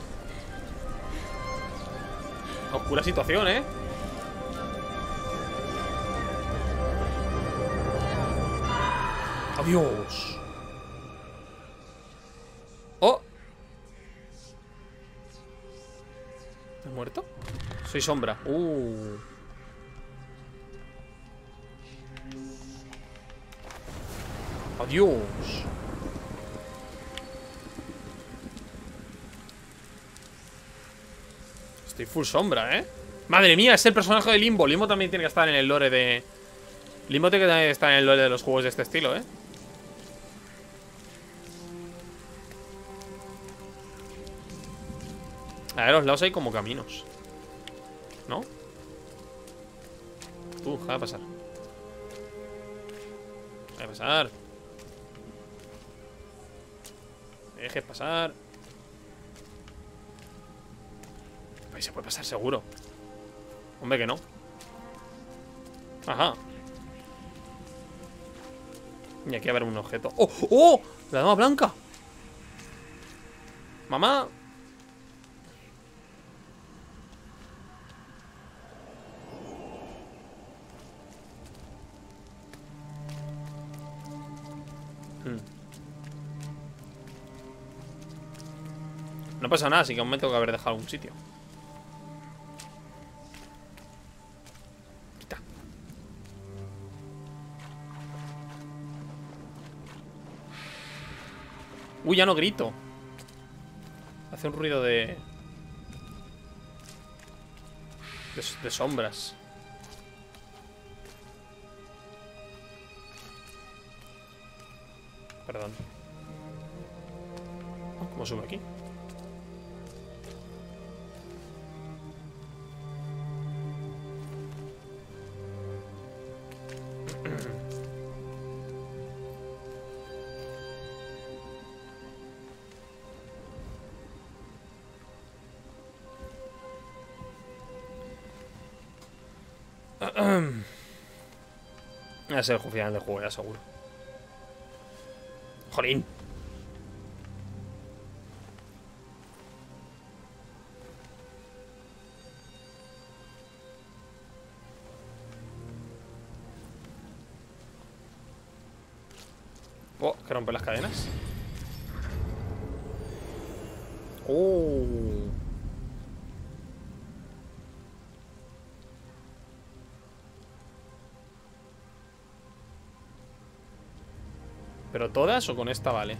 Oscura situación, ¿eh? ¡Adiós! ¡Oh! ¿He muerto? Soy sombra. Adiós. Estoy full sombra, ¿eh? Madre mía, es el personaje de Limbo. Limbo también tiene que estar en el lore de... Limbo tiene que estar en el lore de los juegos de este estilo, ¿eh? A ver, a los lados hay como caminos, ¿no? Va a pasar. Voy a pasar. Me dejes pasar. Ahí se puede pasar seguro. Hombre que no. Ajá. Y aquí habrá un objeto. ¡Oh! ¡Oh! ¡La dama blanca! ¡Mamá! No pasa nada, así que aún me tengo que haber dejado algún sitio. Quita. Uy, ya no grito. Hace un ruido de sombras. Perdón. ¿Cómo sube aquí? Va a ser el final del juego, ya seguro. Jolín. Oh, que rompe las cadenas. Oh. ¿Pero todas o con esta vale?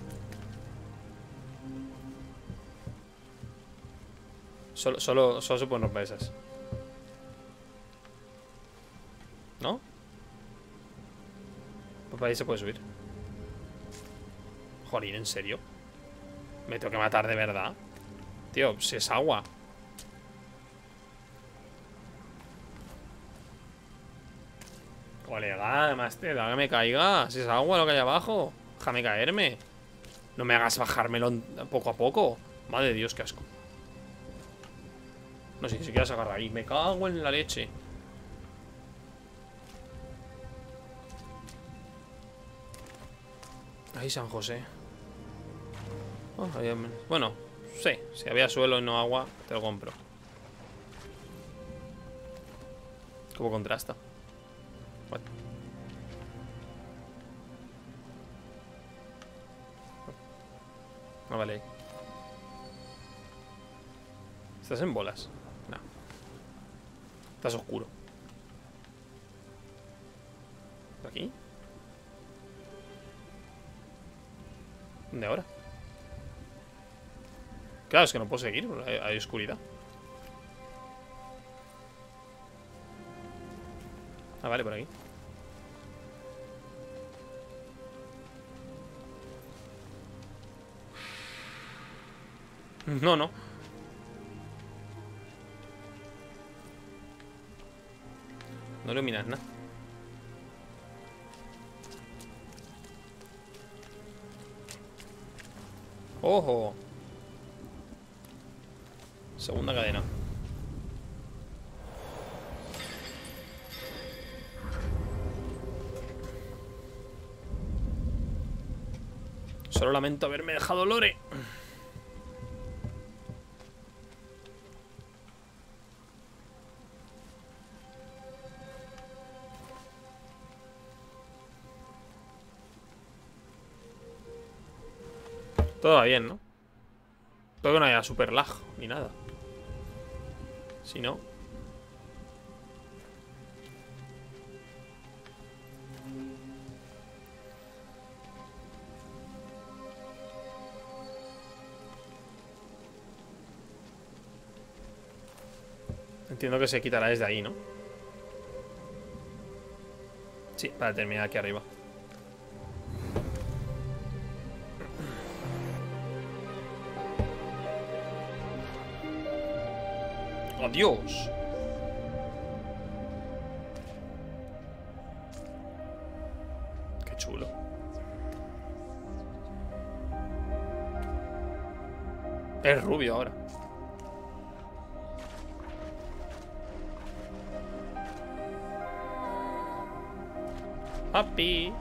Solo se pueden romper esas, ¿no? Pues ahí se puede subir. Jolín, ¿en serio? Me tengo que matar de verdad. Tío, si es agua. Colega, además te da que me caiga. Si es agua lo que hay abajo. Déjame caerme. No me hagas bajármelo poco a poco. Madre de Dios, qué asco. No sé si quieres agarrar ahí. Me cago en la leche. Ay, San José. Oh, bueno, sí. Si había suelo y no agua, te lo compro. ¿Cómo contrasta? What? Ah, vale. ¿Estás en bolas? No. Estás oscuro. ¿Aquí? ¿Dónde ahora? Claro, es que no puedo seguir. Hay oscuridad. Ah, vale, por aquí. No, no. No iluminas nada. ¡Ojo! Segunda cadena. Solo lamento haberme dejado lore. Todo va bien, ¿no? Todo que no haya super lag ni nada. Si no... Entiendo que se quitará desde ahí, ¿no? Sí, para terminar aquí arriba. ¡Adiós! ¡Qué chulo! Es rubio ahora. ¡Papi!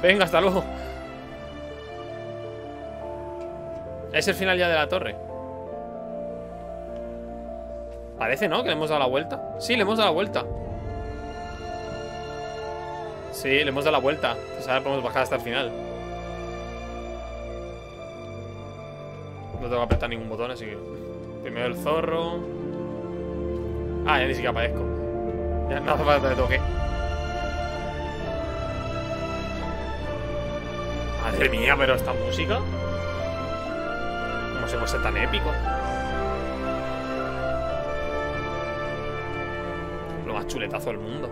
Venga, hasta luego. Es el final ya de la torre. Parece, ¿no? Que le hemos dado la vuelta. Sí, le hemos dado la vuelta. Sí, le hemos dado la vuelta. Pues ahora podemos bajar hasta el final. No tengo que apretar ningún botón, así que... Primero el zorro. Ah, ya ni siquiera aparezco. Ya no hace falta que toque. Madre mía, pero esta música. ¿Cómo se puede ser tan épico? Lo más chuletazo del mundo.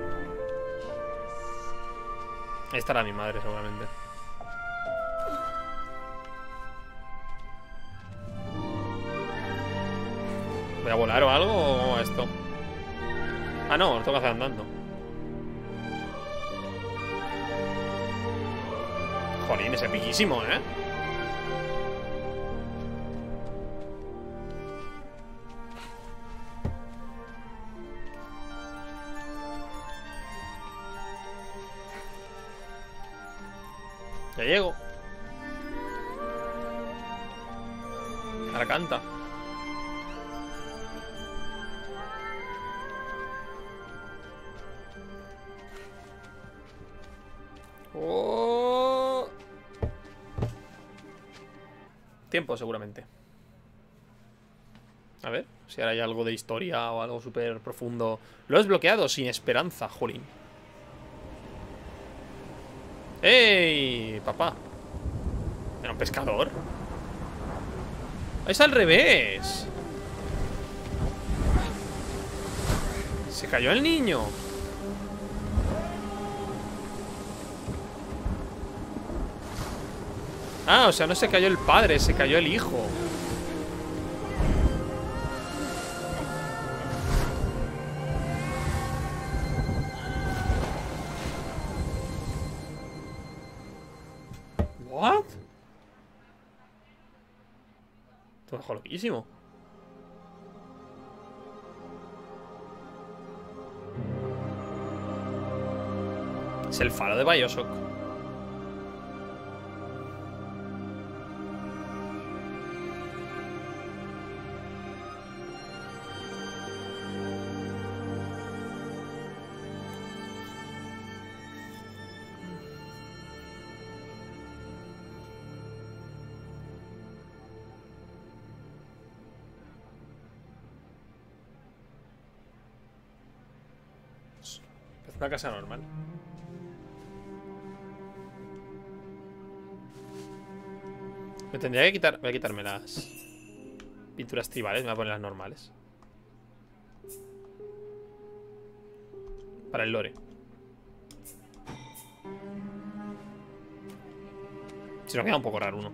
Esta era mi madre, seguramente. ¿Voy a volar o algo o cómo va esto? Ah, no, lo tengo que hacer andando. Jolín, es epiquísimo, ¿eh? Ya llego. Ahora canta. Oh. Tiempo, seguramente. A ver si ahora hay algo de historia o algo súper profundo. Lo he desbloqueado sin esperanza, jolín. ¡Ey! Papá. ¿Era un pescador? ¡Es al revés! ¡Se cayó el niño! Ah, o sea, no se cayó el padre, se cayó el hijo. ¿What? Esto es loquísimo. Es el faro de Bioshock. Una casa normal. Me tendría que quitar... Voy a quitarme las pinturas tribales. Me voy a poner las normales. Para el lore. Si no, queda un poco raro uno.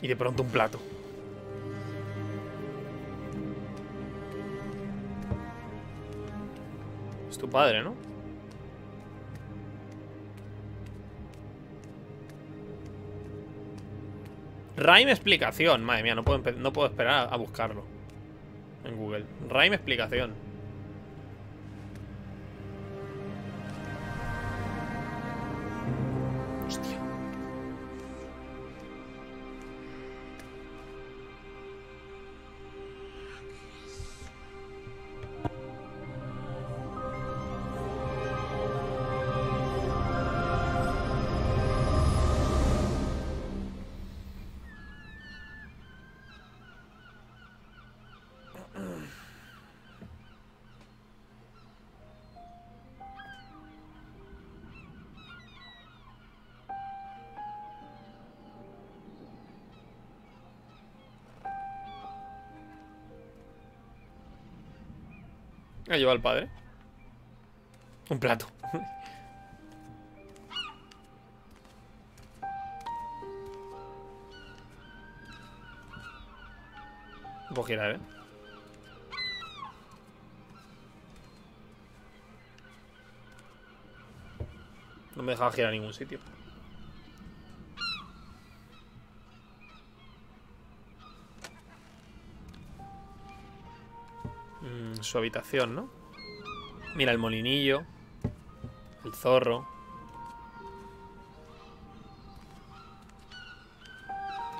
Y de pronto un plato. Tu padre, ¿no? RiME explicación. Madre mía, no puedo esperar a buscarlo en Google. RiME explicación. Hostia. Ha llevado al padre. Un plato. No puedo girar, ¿eh? No me dejaba girar a ningún sitio. Su habitación, ¿no? Mira el molinillo. El zorro.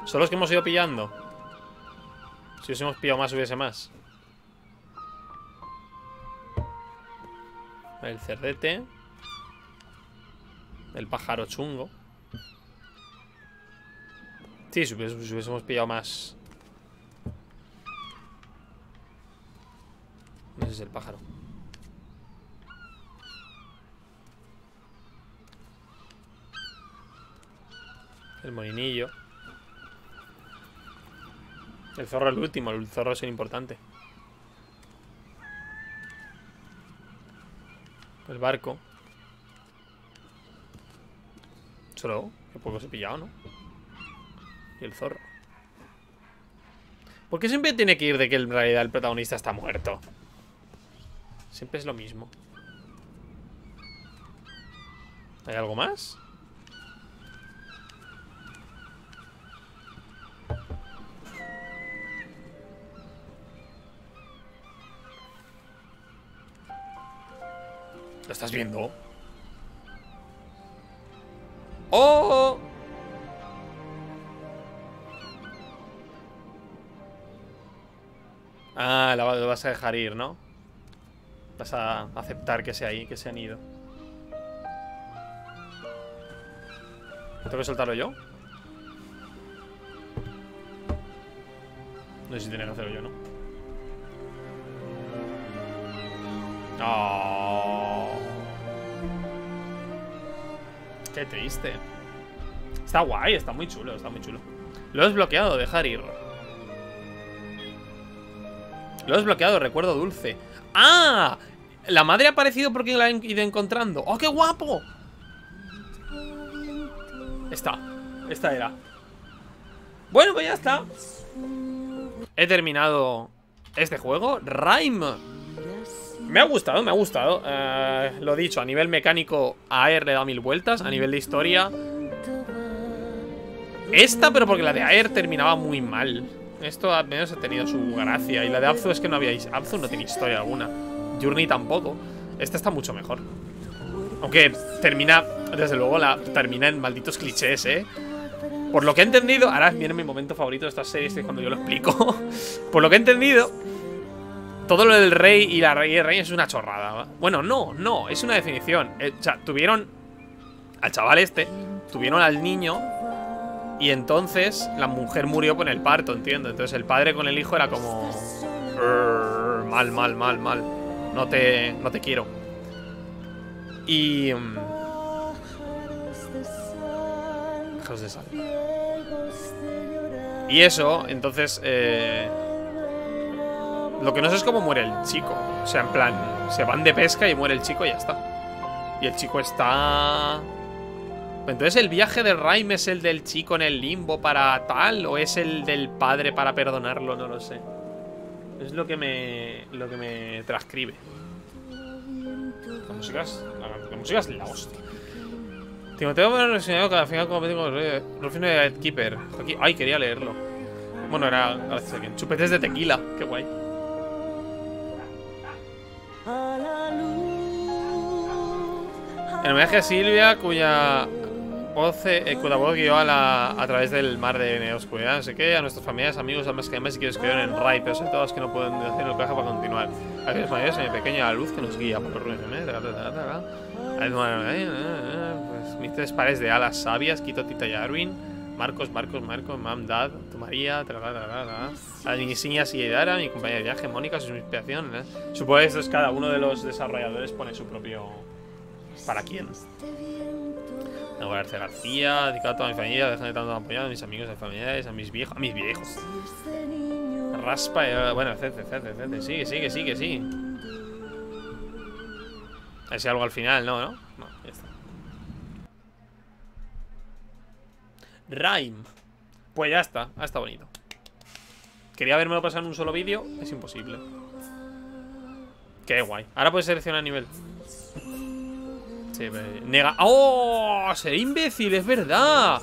Son los que hemos ido pillando. Si hubiésemos pillado más, hubiese más. El cerdete. El pájaro chungo. Sí, si hubiésemos pillado más. No sé si es el pájaro. El molinillo. El zorro es el último. El zorro es el importante. El barco. Solo que poco se ha pillado, ¿no? Y el zorro. ¿Por qué siempre tiene que ir de que en realidad el protagonista está muerto? Siempre es lo mismo. ¿Hay algo más? ¿Lo estás viendo? ¡Oh! Ah, lo vas a dejar ir, ¿no? Vas a aceptar que sea ahí, que se han ido. ¿Tengo que soltarlo yo? No sé si tiene que hacerlo yo, ¿no? ¡Oh! Qué triste. Está guay, está muy chulo, está muy chulo. Lo he desbloqueado, dejar ir. Lo he desbloqueado, recuerdo dulce. ¡Ah! La madre ha aparecido porque la he ido encontrando. ¡Oh, qué guapo! Esta era. Bueno, pues ya está. He terminado este juego, RiME. Me ha gustado. Lo dicho, a nivel mecánico a AR le da 1000 vueltas. A nivel de historia esta, pero porque la de AR terminaba muy mal. Esto al menos ha tenido su gracia. Y la de Abzu es que no habíais. Abzu no tiene historia alguna. Journey tampoco. Esta está mucho mejor. Aunque termina, desde luego, termina en malditos clichés, ¿eh? Por lo que he entendido. Ahora viene mi momento favorito de estas series, que es cuando yo lo explico. Por lo que he entendido, todo lo del rey y la rey del rey es una chorrada, ¿va? Bueno, no, es una definición. O sea, tuvieron al chaval este, tuvieron al niño. Y entonces la mujer murió con el parto, entiendo. Entonces el padre con el hijo era como... Mal. No te quiero. Y... Dejaos de sal. Y eso, entonces... Lo que no sé es cómo muere el chico. O sea, en plan, se van de pesca y muere el chico y ya está. Y el chico está... Entonces, ¿el viaje de RiME es el del chico en el limbo para tal? ¿O es el del padre para perdonarlo? No lo sé. Es lo que me transcribe. La música es la hostia. Timoteo me ha reaccionado que al final competí con Rufino de Gatekeeper. Ay, quería leerlo. Bueno, era gracias a alguien. Chupetes de tequila. Qué guay. En homenaje a Silvia, cuya... voz guió a través del mar de oscuridad, no sé qué, a nuestras familias, amigos, almas que amas y que nos quedaron en RiME, pero sobre todo los que no pueden hacer el viaje para continuar. A veces mayores en el pequeño, la luz que nos guía por los ruidos. Pues mis 3 pares de alas sabias, Quito, Tita y Arwin, Marcos, Mam, Dad, tu María, a mis niñas y Edara, mi compañera de viaje, Mónica, su inspiración. Supongo que esto es cada uno de los desarrolladores pone su propio... ¿Para quién? García García, dedicado a toda mi familia, dejando de tanto apoyado a mis amigos, a mis familiares, a mis viejos. Raspa, bueno, etc. Sigue. A ver si algo al final, ¿no? No, ya está. RiME. Pues ya está, ha estado bonito. Quería habérmelo pasado en un solo vídeo, es imposible. Qué guay. Ahora puedes seleccionar nivel. Sí, me nega. ¡Oh! ¡Seré imbécil! ¡Es verdad!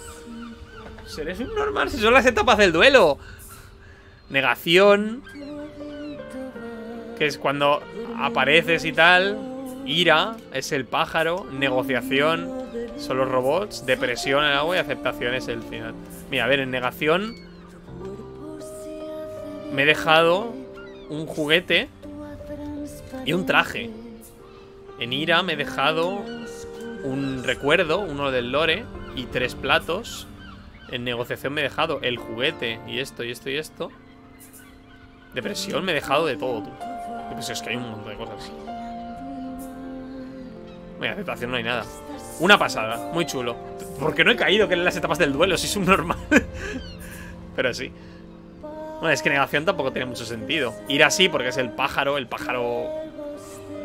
Seré subnormal si son las etapas del duelo. Negación, que es cuando apareces y tal. Ira, es el pájaro. Negociación, son los robots. Depresión, el agua. Y aceptación es el final. Mira, a ver, en negación me he dejado un juguete y un traje. En ira me he dejado un recuerdo, uno del lore y 3 platos. En negociación me he dejado el juguete y esto, y esto, y esto. Depresión me he dejado de todo, tú. Depresión, es que hay un montón de cosas. Mira, aceptación no hay nada. Una pasada, muy chulo. Porque no he caído que en las etapas del duelo, si es un normal. Pero sí. Bueno, es que negación tampoco tiene mucho sentido. Ira sí, porque es el pájaro...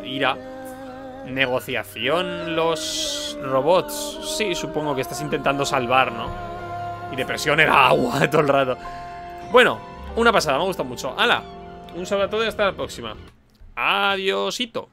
Ira. Negociación, los robots. Sí, supongo que estás intentando salvar, ¿no? Y depresión era agua todo el rato. Bueno, una pasada, me ha gustado mucho. ¡Hala! Un saludo a todos y hasta la próxima. Adiósito.